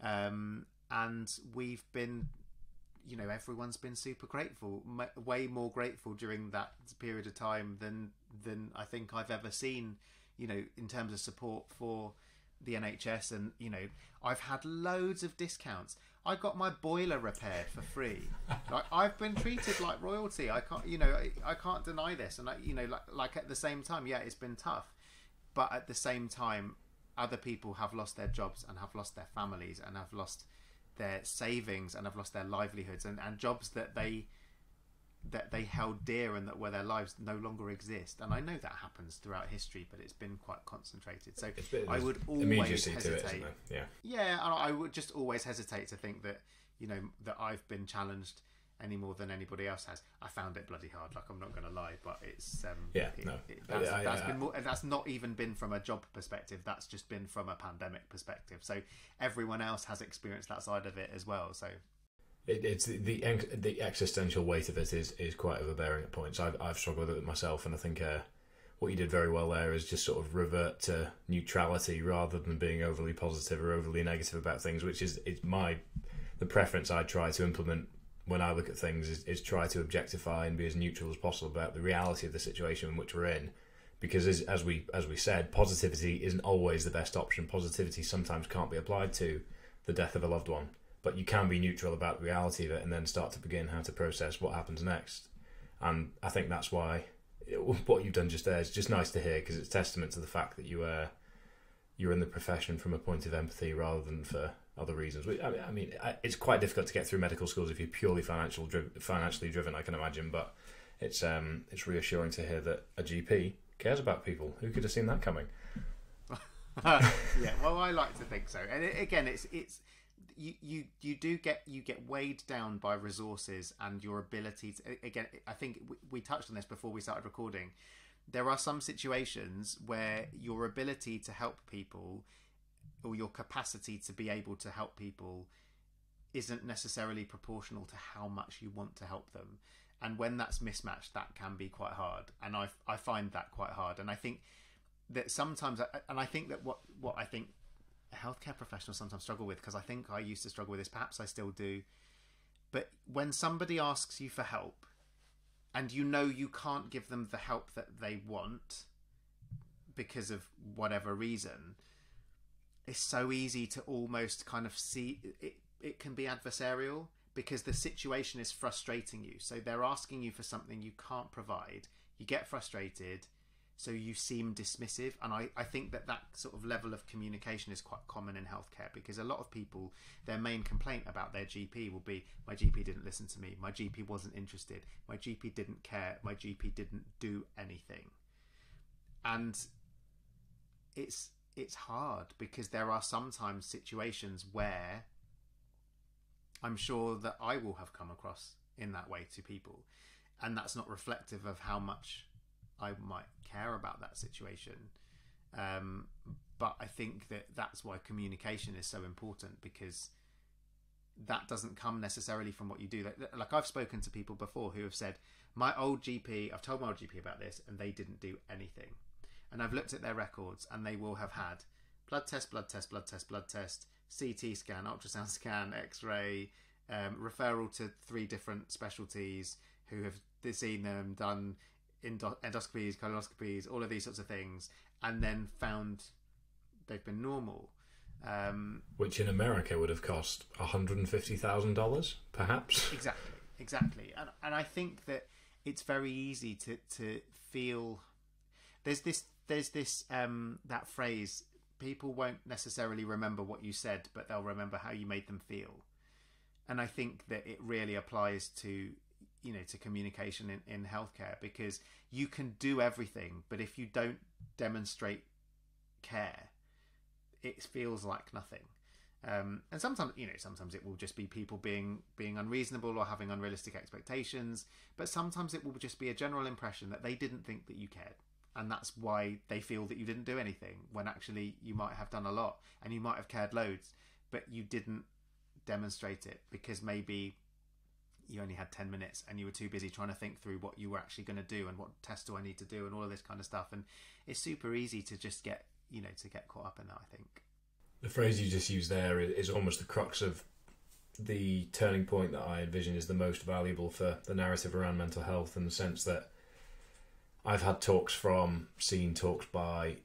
And we've been, you know, everyone's been super grateful, way more grateful during that period of time than I think I've ever seen, you know, in terms of support for the NHS. And, you know, I've had loads of discounts. I got my boiler repaired for free. Like, I've been treated like royalty. I can't, you know, I can't deny this. And, like at the same time, yeah, it's been tough. But at the same time, other people have lost their jobs and have lost their families and have lost their savings and have lost their livelihoods, and jobs that they held dear and that were their lives no longer exist. And I know that happens throughout history, but it's been quite concentrated. So I would always hesitate. Yeah, I would just always hesitate to think that, you know, that I've been challenged any more than anybody else has. I found it bloody hard, like, I'm not going to lie, but it's that's not even been from a job perspective, that's just been from a pandemic perspective. So everyone else has experienced that side of it as well. So it's the existential weight of it is quite overbearing at points. I've struggled with it myself, and I think what you did very well there is just sort of revert to neutrality rather than being overly positive or overly negative about things, which is the preference I try to implement when I look at things is try to objectify and be as neutral as possible about the reality of the situation in which we're in, because as we said, positivity isn't always the best option. Positivity sometimes can't be applied to the death of a loved one. But you can be neutral about the reality of it and then start to begin how to process what happens next. And I think that's why what you've done just there is just nice to hear, because it's testament to the fact that you're in the profession from a point of empathy rather than for other reasons. I mean, it's quite difficult to get through medical schools if you're purely financially driven, I can imagine, but it's reassuring to hear that a GP cares about people. Who could have seen that coming? Yeah, well, I like to think so. And again, it's you get weighed down by resources and your ability to, again, I think we touched on this before we started recording. There are some situations where your ability to help people or your capacity to be able to help people isn't necessarily proportional to how much you want to help them. And when that's mismatched, that can be quite hard. And I find that quite hard. And I think that sometimes, and I think that what I think healthcare professionals sometimes struggle with, because I think I used to struggle with this, perhaps I still do, but when somebody asks you for help and you know you can't give them the help that they want because of whatever reason, it's so easy to almost kind of see it can be adversarial, because the situation is frustrating you, so they're asking you for something you can't provide, you get frustrated, so you seem dismissive. And I think that sort of level of communication is quite common in healthcare, because a lot of people, their main complaint about their GP will be, my GP didn't listen to me, my GP wasn't interested, my GP didn't care, my GP didn't do anything. And it's hard, because there are sometimes situations where I'm sure that I will have come across in that way to people, and that's not reflective of how much I might care about that situation, but I think that's why communication is so important, because that doesn't come necessarily from what you do. Like I've spoken to people before who have said, my old GP, I've told my old GP about this and they didn't do anything, and I've looked at their records and they will have had blood test, CT scan, ultrasound scan, x-ray, referral to 3 different specialties who have seen them, done endoscopies, colonoscopies, all of these sorts of things, and then found they've been normal, which in America would have cost $150,000 perhaps. Exactly. And I think that it's very easy to feel there's this that phrase, people won't necessarily remember what you said, but they'll remember how you made them feel. And I think that it really applies to you know, to communication in healthcare, because you can do everything, but if you don't demonstrate care, it feels like nothing. And sometimes, you know, sometimes it will just be people being unreasonable or having unrealistic expectations, but sometimes it will just be a general impression that they didn't think that you cared, and that's why they feel that you didn't do anything, when actually you might have done a lot and you might have cared loads, but you didn't demonstrate it because maybe you only had 10 minutes and you were too busy trying to think through what you were actually going to do and what test do I need to do and all of this kind of stuff. And it's super easy to just get, you know, to get caught up in that, I think. The phrase you just used there is almost the crux of the turning point that I envision is the most valuable for the narrative around mental health, in the sense that I've had talks from, seen talks by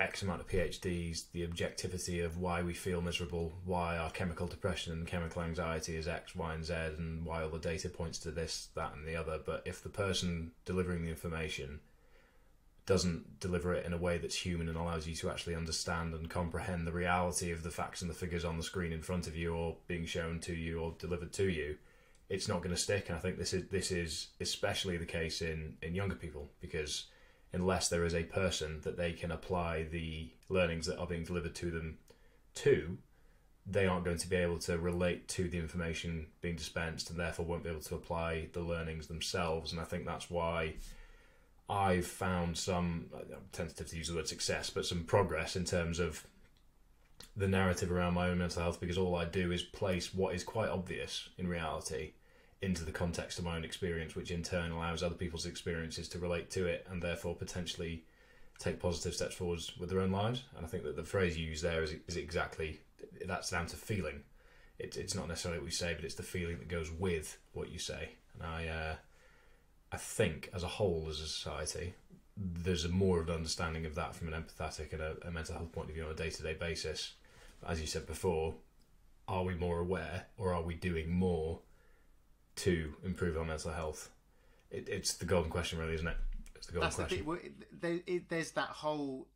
X amount of PhDs, the objectivity of why we feel miserable, why our chemical depression and chemical anxiety is X, Y and Z, and why all the data points to this, that and the other. But if the person delivering the information doesn't deliver it in a way that's human and allows you to actually understand and comprehend the reality of the facts and the figures on the screen in front of you or being shown to you or delivered to you, it's not going to stick. And I think this is especially the case in younger people, because unless there is a person that they can apply the learnings that are being delivered to them to, they aren't going to be able to relate to the information being dispensed, and therefore won't be able to apply the learnings themselves. And I think that's why I've found some, I'm tentative to use the word success, but some progress in terms of the narrative around my own mental health, because all I do is place what is quite obvious in reality into the context of my own experience, which in turn allows other people's experiences to relate to it and therefore potentially take positive steps forwards with their own lives. And I think that the phrase you use there is exactly, that's down to feeling. It's not necessarily what you say, but it's the feeling that goes with what you say. And I think as a whole, as a society, there's more of an understanding of that from an empathetic and a mental health point of view on a day-to-day basis. But as you said before, are we more aware, or are we doing more to improve our mental health? It's the golden question, really, isn't it? It's the golden question. There's that whole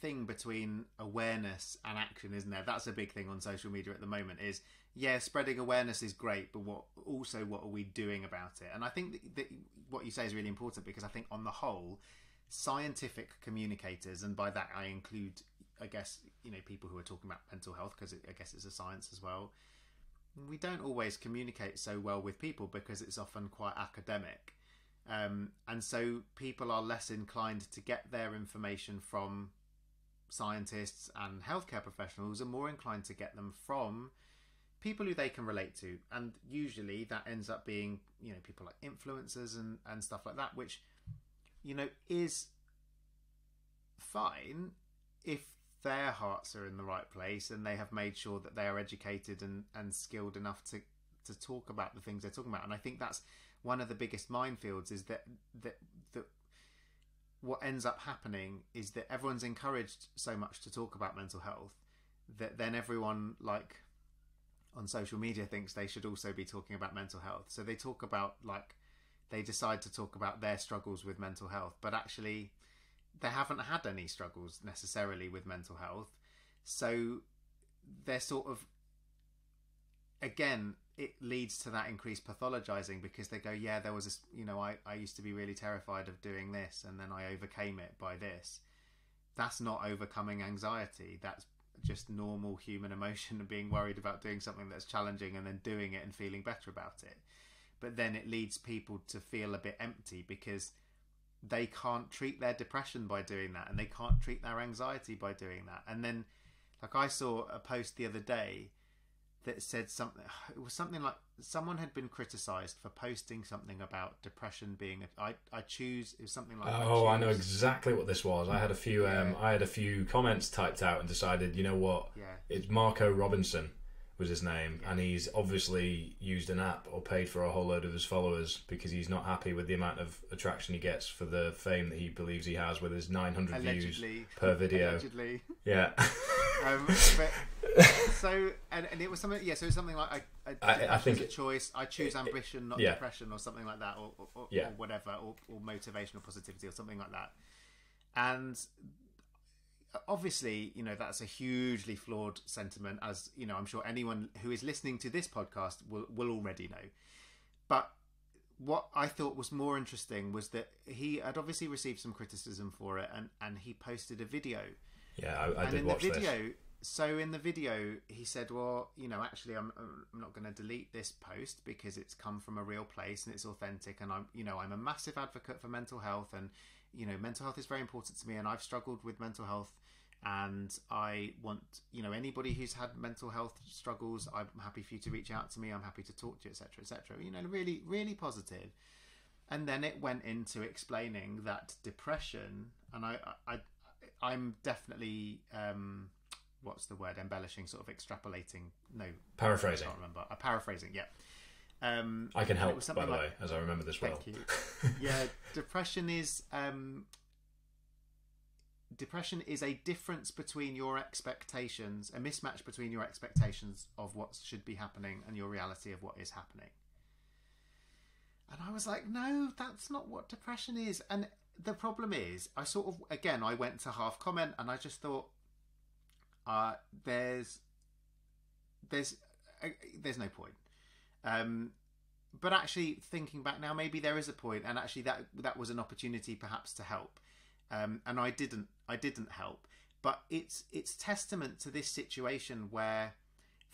thing between awareness and action, isn't there? That's a big thing on social media at the moment, is, yeah, spreading awareness is great, but what are we doing about it? And I think that what you say is really important, because I think on the whole, scientific communicators, and by that I include, I guess, you know, people who are talking about mental health, because I guess it's a science as well, we don't always communicate so well with people because it's often quite academic, and so people are less inclined to get their information from scientists and healthcare professionals, are more inclined to get them from people who they can relate to, and usually that ends up being, you know, people like influencers and stuff like that, which, you know, is fine if their hearts are in the right place and they have made sure that they are educated and skilled enough to talk about the things they're talking about. And I think that's one of the biggest minefields, is that what ends up happening is that everyone's encouraged so much to talk about mental health that then everyone, like, on social media thinks they should also be talking about mental health. So they talk about, like, they decide to talk about their struggles with mental health, but actually they haven't had any struggles necessarily with mental health. So they're sort of, again, it leads to that increased pathologizing, because they go, yeah, there was this, you know, I used to be really terrified of doing this, and then I overcame it by this. That's not overcoming anxiety. That's just normal human emotion and being worried about doing something that's challenging and then doing it and feeling better about it. But then it leads people to feel a bit empty, because they can't treat their depression by doing that, and they can't treat their anxiety by doing that. And then, like, I saw a post the other day that said something, it was something like someone had been criticized for posting something about depression being it was something like, oh, I know exactly what this was. I had a few I had a few comments typed out and decided, you know what, it's Marco Robinson was his name, and he's obviously used an app or paid for a whole load of his followers because he's not happy with the amount of attraction he gets for the fame that he believes he has with his 900 allegedly, views per video. Allegedly. Yeah. But, so and it was something, yeah. So it's something like I think it's a choice. I choose ambition, not depression, or something like that, or whatever, or motivational positivity, or something like that. And obviously, you know, that's a hugely flawed sentiment, as you know, I'm sure anyone who is listening to this podcast will already know. But what I thought was more interesting was that he had obviously received some criticism for it, and he posted a video. Yeah, I did watch this. So in the video, he said, well, you know, actually, I'm not going to delete this post because it's come from a real place and it's authentic. And I'm a massive advocate for mental health, and, you know, mental health is very important to me, and I've struggled with mental health, and I want, you know, anybody who's had mental health struggles, I'm happy for you to reach out to me. I'm happy to talk to you, etc., etc. You know, really, really positive. And then it went into explaining that depression, and I'm definitely, what's the word? Embellishing, sort of extrapolating. No, paraphrasing. I can't remember. Paraphrasing, yeah. I can help, by the way, as I remember this well. Thank you. Yeah, depression is a difference between your expectations, a mismatch between your expectations of what should be happening and your reality of what is happening. And I was like, no, that's not what depression is. And the problem is, I sort of, again, I went to half comment, and I just thought, there's no point. But actually, thinking back now, maybe there is a point, and actually that was an opportunity perhaps to help. And I didn't help. But it's testament to this situation where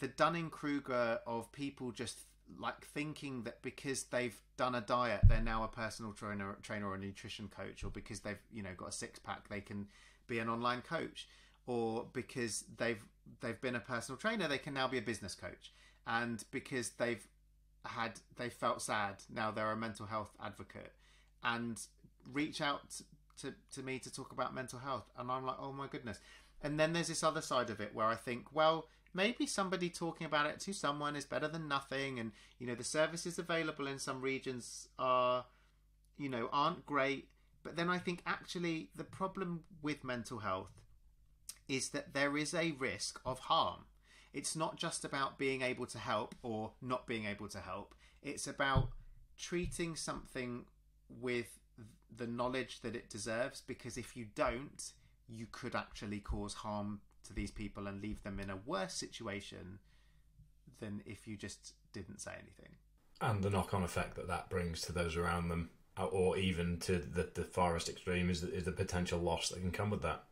the Dunning-Kruger of people just like thinking that because they've done a diet, they're now a personal trainer or a nutrition coach, or because they've, you know, got a six-pack, they can be an online coach. Or because they've been a personal trainer, they can now be a business coach. And because they felt sad, now they're a mental health advocate. And reach out to me to talk about mental health. And I'm like, oh my goodness. And then there's this other side of it where I think, well, maybe somebody talking about it to someone is better than nothing. And, you know, the services available in some regions are, you know, aren't great. But then I think actually the problem with mental health is that there is a risk of harm. It's not just about being able to help or not being able to help. It's about treating something with the knowledge that it deserves, because if you don't, you could actually cause harm to these people and leave them in a worse situation than if you just didn't say anything. And the knock-on effect that brings to those around them, or even to the farthest extreme, is the potential loss that can come with that.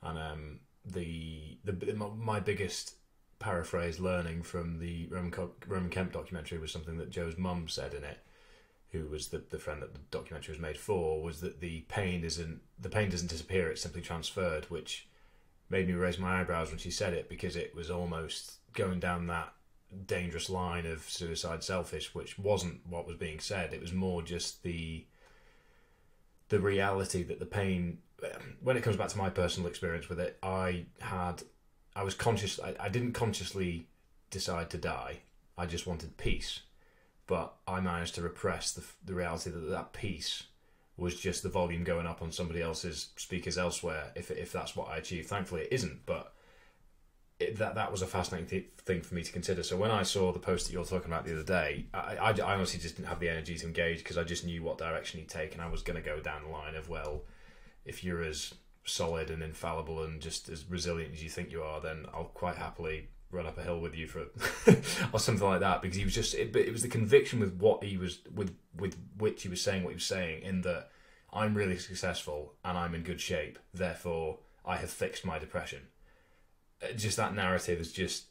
And my biggest paraphrase learning from the Roman Kemp documentary was something that Joe's mum said in it, who was the friend that the documentary was made for, was that the pain doesn't disappear; it's simply transferred. Which made me raise my eyebrows when she said it, because it was almost going down that dangerous line of suicide selfish, which wasn't what was being said. It was more just the reality that the pain. When it comes back to my personal experience with it, I didn't consciously decide to die. I just wanted peace, but I managed to repress the reality that peace was just the volume going up on somebody else's speakers elsewhere. If that's what I achieved, thankfully it isn't. But that was a fascinating thing for me to consider. So when I saw the post that you're talking about the other day, I honestly just didn't have the energy to engage, because I just knew what direction he'd take, and I was going to go down the line of, well, if you're as solid and infallible and just as resilient as you think you are, then I'll quite happily run up a hill with you for or something like that, because he was just it was the conviction with what he was with which he was saying what he was saying, in that I'm really successful and I'm in good shape, therefore I have fixed my depression. Just that narrative is just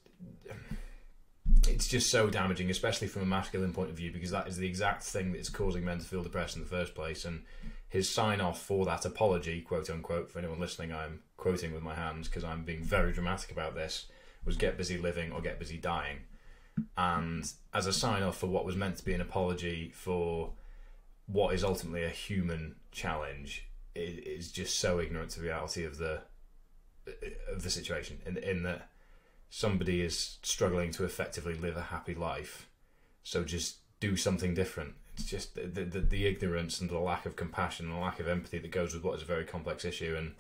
it's just so damaging, especially from a masculine point of view, because that is the exact thing that is causing men to feel depressed in the first place. And his sign-off for that apology, quote-unquote, for anyone listening, I'm quoting with my hands because I'm being very dramatic about this, was get busy living or get busy dying. And as a sign-off for what was meant to be an apology for what is ultimately a human challenge, it is just so ignorant to the reality of the situation, in that somebody is struggling to effectively live a happy life, so just do something different. It's just the ignorance and the lack of compassion and the lack of empathy that goes with what is a very complex issue. And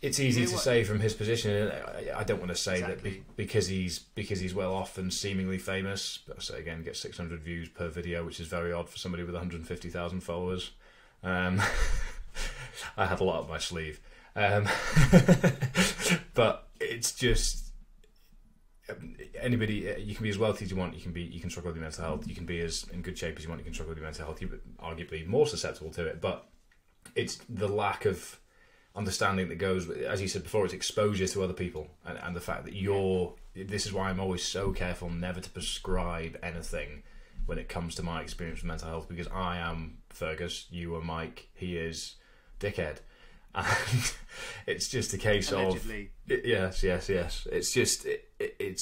it's easy to say from his position, and I don't want to say exactly that because he's well off and seemingly famous, but I say again, gets 600 views per video, which is very odd for somebody with 150,000 followers. I had a lot up my sleeve. But it's just anybody, you can be as wealthy as you want, you can struggle with your mental health, you can be as in good shape as you want, you can struggle with your mental health, you're arguably more susceptible to it. But it's the lack of understanding that goes, as you said before, it's exposure to other people, and the fact that you're, this is why I'm always so careful never to prescribe anything when it comes to my experience with mental health, because I am Fergus, you are Mike, he is dickhead. And it's just a case allegedly. Of yes. It's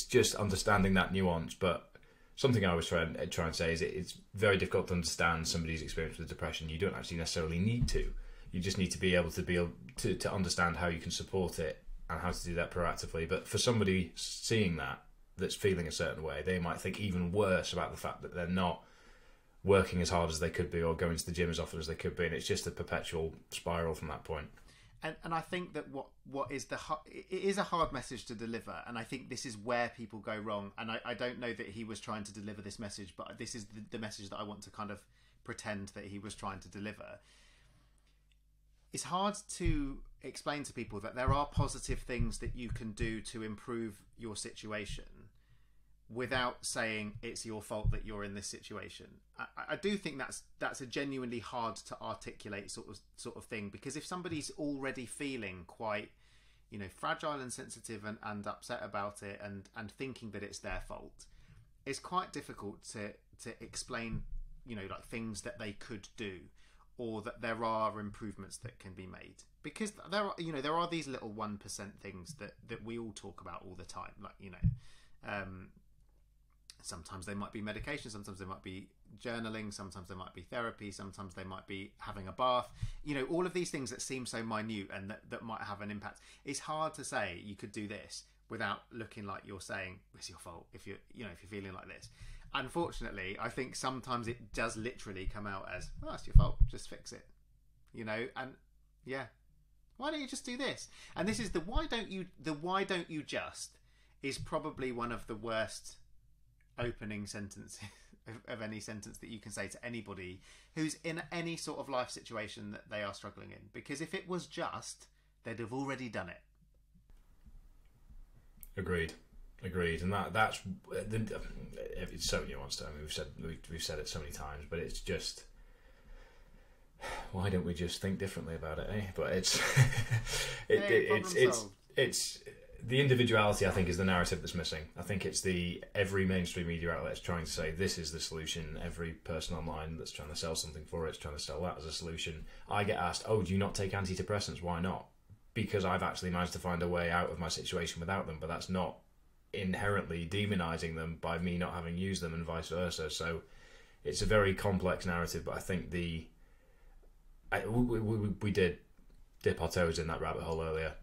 just understanding that nuance. But something I always try and say is it's very difficult to understand somebody's experience with depression. You don't actually necessarily need to. You just need to be able to be able to understand how you can support it and how to do that proactively. But for somebody seeing that's feeling a certain way, they might think even worse about the fact that they're not working as hard as they could be or going to the gym as often as they could be, and it's just a perpetual spiral from that point. And I think that it is a hard message to deliver, and I think this is where people go wrong. And I don't know that he was trying to deliver this message, but this is the message that I want to kind of pretend that he was trying to deliver. It's hard to explain to people that there are positive things that you can do to improve your situation without saying it's your fault that you're in this situation. I do think that's a genuinely hard to articulate sort of thing, because if somebody's already feeling quite, you know, fragile and sensitive and upset about it and thinking that it's their fault, it's quite difficult to explain, you know, like things that they could do, or that there are improvements that can be made. Because there are, you know, there are these little 1% things that we all talk about all the time, like, you know, sometimes they might be medication, sometimes they might be journaling, sometimes they might be therapy, sometimes they might be having a bath. You know, all of these things that seem so minute and that might have an impact. It's hard to say you could do this without looking like you're saying it's your fault if you're feeling like this. Unfortunately, I think sometimes it does literally come out as, oh, it's your fault, just fix it. You know, and yeah, why don't you just do this? And this is the why don't you just is probably one of the worst opening sentences of any sentence that you can say to anybody who's in any sort of life situation that they are struggling in, because if it was just, they'd have already done it. Agreed. And that's it's so nuanced. I mean, we've said it so many times, but it's just, why don't we just think differently about it, eh? But it's it's the individuality, I think, is the narrative that's missing. I think it's every mainstream media outlet is trying to say this is the solution. Every person online that's trying to sell something for it's trying to sell that as a solution. I get asked, oh, do you not take antidepressants? Why not? Because I've actually managed to find a way out of my situation without them, but that's not inherently demonizing them by me not having used them, and vice versa. So it's a very complex narrative, but I think we did dip our toes in that rabbit hole earlier.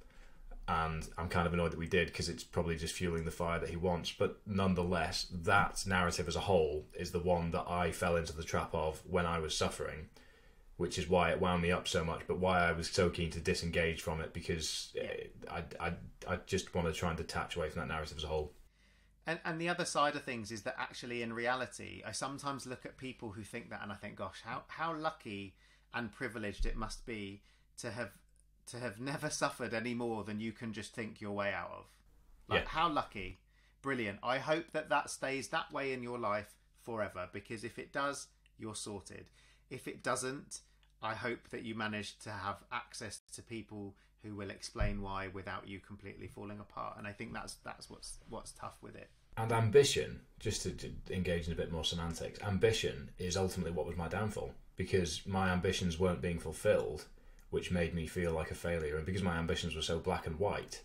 And I'm kind of annoyed that we did, because it's probably just fueling the fire that he wants. But nonetheless, that narrative as a whole is the one that I fell into the trap of when I was suffering, which is why it wound me up so much, but why I was so keen to disengage from it, because I just want to try and detach away from that narrative as a whole. And the other side of things is that actually in reality, I sometimes look at people who think that and I think, gosh, how lucky and privileged it must be to have never suffered any more than you can just think your way out of. Like, how lucky. Brilliant. I hope that stays that way in your life forever, because if it does, you're sorted. If it doesn't, I hope that you manage to have access to people who will explain why without you completely falling apart. And I think that's what's tough with it. And ambition, just to engage in a bit more semantics, ambition is ultimately what was my downfall, because my ambitions weren't being fulfilled, which made me feel like a failure. And because my ambitions were so black and white,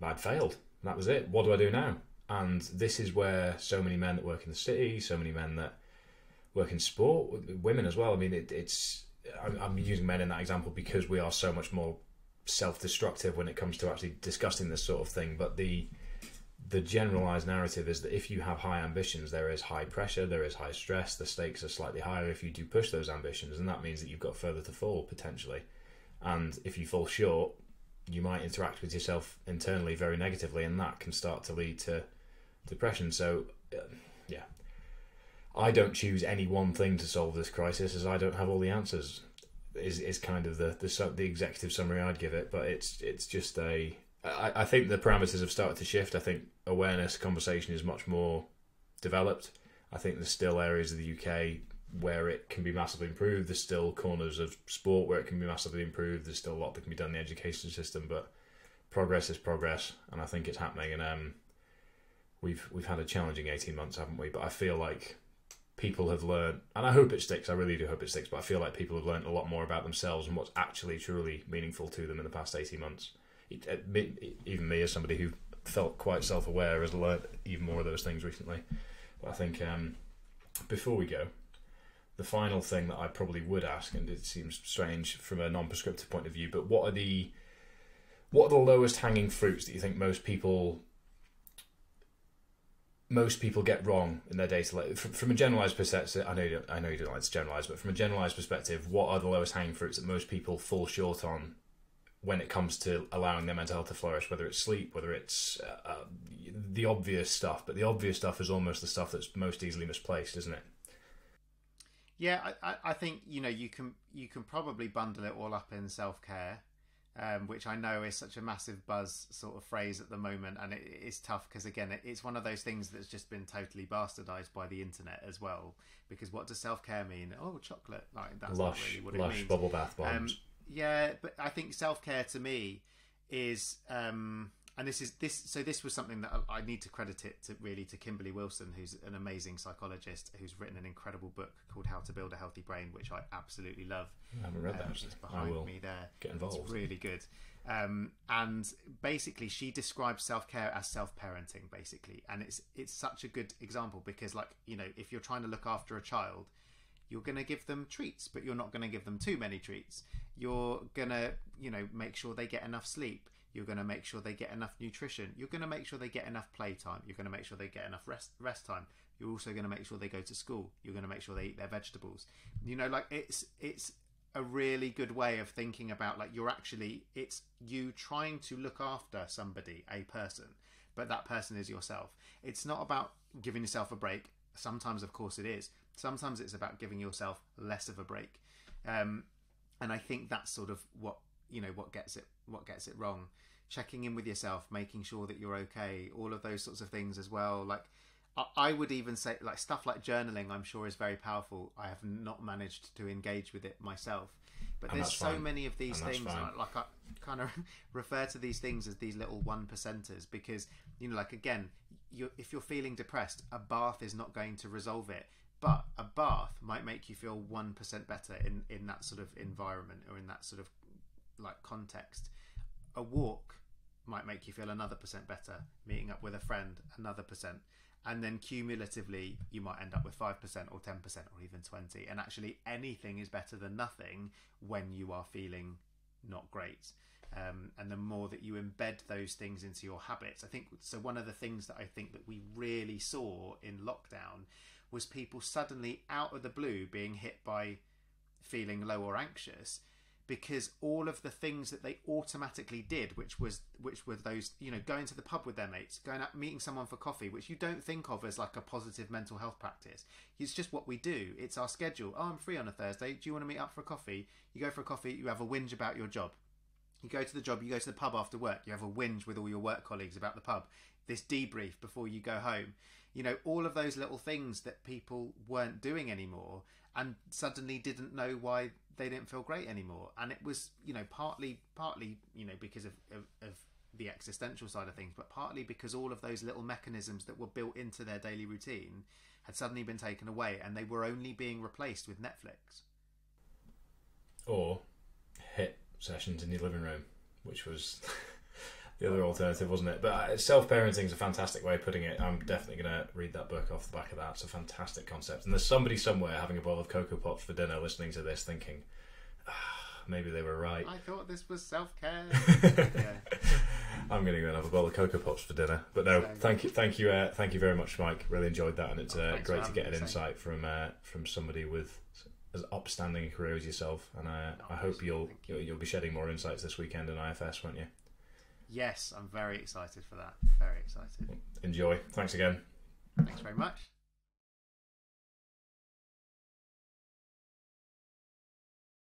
I'd failed. That was it. What do I do now? And this is where so many men that work in the city, so many men that work in sport, women as well. I mean, I'm using men in that example because we are so much more self-destructive when it comes to actually discussing this sort of thing. But the generalized narrative is that if you have high ambitions, there is high pressure, there is high stress, the stakes are slightly higher if you do push those ambitions, and that means that you've got further to fall potentially. And if you fall short, you might interact with yourself internally very negatively, and that can start to lead to depression. So yeah, I don't choose any one thing to solve this crisis, as I don't have all the answers is kind of the executive summary I'd give it. But it's just I think the parameters have started to shift. I think awareness conversation is much more developed. I think there's still areas of the UK where it can be massively improved. There's still corners of sport where it can be massively improved. There's still a lot that can be done in the education system, but progress is progress, and I think it's happening. And we've had a challenging 18 months, haven't we? But I feel like people have learned, and I hope it sticks. I really do hope it sticks. But I feel like people have learned a lot more about themselves and what's actually truly meaningful to them in the past 18 months. Even me, as somebody who felt quite self-aware, has learned even more of those things recently. But I think before we go, the final thing that I probably would ask, and it seems strange from a non-prescriptive point of view, but what are the lowest hanging fruits that you think most people get wrong in their day-to-day? From a generalised perspective, I know you don't like to generalise, but from a generalised perspective, what are the lowest hanging fruits that most people fall short on when it comes to allowing their mental health to flourish? Whether it's sleep, whether it's the obvious stuff, but the obvious stuff is almost the stuff that's most easily misplaced, isn't it? Yeah, I think, you know, you can probably bundle it all up in self-care, which I know is such a massive buzz sort of phrase at the moment, and it's tough because, again, it's one of those things that's just been totally bastardized by the internet as well. Because what does self-care mean? Oh, chocolate, like that's lush, not really what it means. Bubble bath bombs. Yeah, but I think self-care to me is, and this. So this was something that I need to credit it to, really, to Kimberly Wilson, who's an amazing psychologist who's written an incredible book called How to Build a Healthy Brain, which I absolutely love. I haven't read that. It's behind me there. Get involved. It's really good. And basically, she describes self-care as self-parenting, basically, and it's such a good example because, like, you know, if you're trying to look after a child, you're going to give them treats, but you're not going to give them too many treats. You're going to, you know, make sure they get enough sleep. You're going to make sure they get enough nutrition. You're going to make sure they get enough playtime. You're going to make sure they get enough rest time. You're also going to make sure they go to school. You're going to make sure they eat their vegetables. You know, like it's a really good way of thinking about, like, it's you trying to look after somebody, a person, but that person is yourself. It's not about giving yourself a break. Sometimes, of course, it is. Sometimes it's about giving yourself less of a break, and I think that's sort of what gets it wrong. Checking in with yourself, making sure that you're okay, all of those sorts of things as well. Like I would even say, like, stuff like journaling, I'm sure, is very powerful. I have not managed to engage with it myself, but there's so many of these things. Like I kind of refer to these things as these little 1%ers because, you know, like, again, if you're feeling depressed, a bath is not going to resolve it. But a bath might make you feel 1% better in that sort of environment or in that sort of, like, context. A walk might make you feel another % better. Meeting up with a friend, another %. And then cumulatively, you might end up with 5% or 10% or even 20%. And actually, anything is better than nothing when you are feeling not great. And the more that you embed those things into your habits, I think. So one of the things that I think that we really saw in lockdown was people suddenly out of the blue being hit by feeling low or anxious because all of the things that they automatically did, which were those, you know, going to the pub with their mates, going out, meeting someone for coffee, which you don't think of as like a positive mental health practice. It's just what we do. It's our schedule. Oh, I'm free on a Thursday. Do you want to meet up for a coffee? You go for a coffee. You have a whinge about your job. You go to the job. You go to the pub after work. You have a whinge with all your work colleagues about the pub. This debrief before you go home. You know, all of those little things that people weren't doing anymore and suddenly didn't know why they didn't feel great anymore. And it was, you know, partly, you know, because of the existential side of things, but partly because all of those little mechanisms that were built into their daily routine had suddenly been taken away and they were only being replaced with Netflix. Or HIIT sessions in your living room, which was... the other alternative, wasn't it? But self-parenting is a fantastic way of putting it. I'm definitely going to read that book off the back of that. It's a fantastic concept. And there's somebody somewhere having a bowl of Cocoa Pops for dinner listening to this thinking, maybe they were right. I thought this was self-care. Yeah. I'm going to go and have a bowl of Cocoa Pops for dinner. But no, thank you very much, Mike. Really enjoyed that. And it's great to get an insight from somebody with as upstanding a career as yourself. And I hope you'll be shedding more insights this weekend in IFS, won't you? Yes, I'm very excited for that. Very excited. Enjoy. Thanks again. Thanks very much.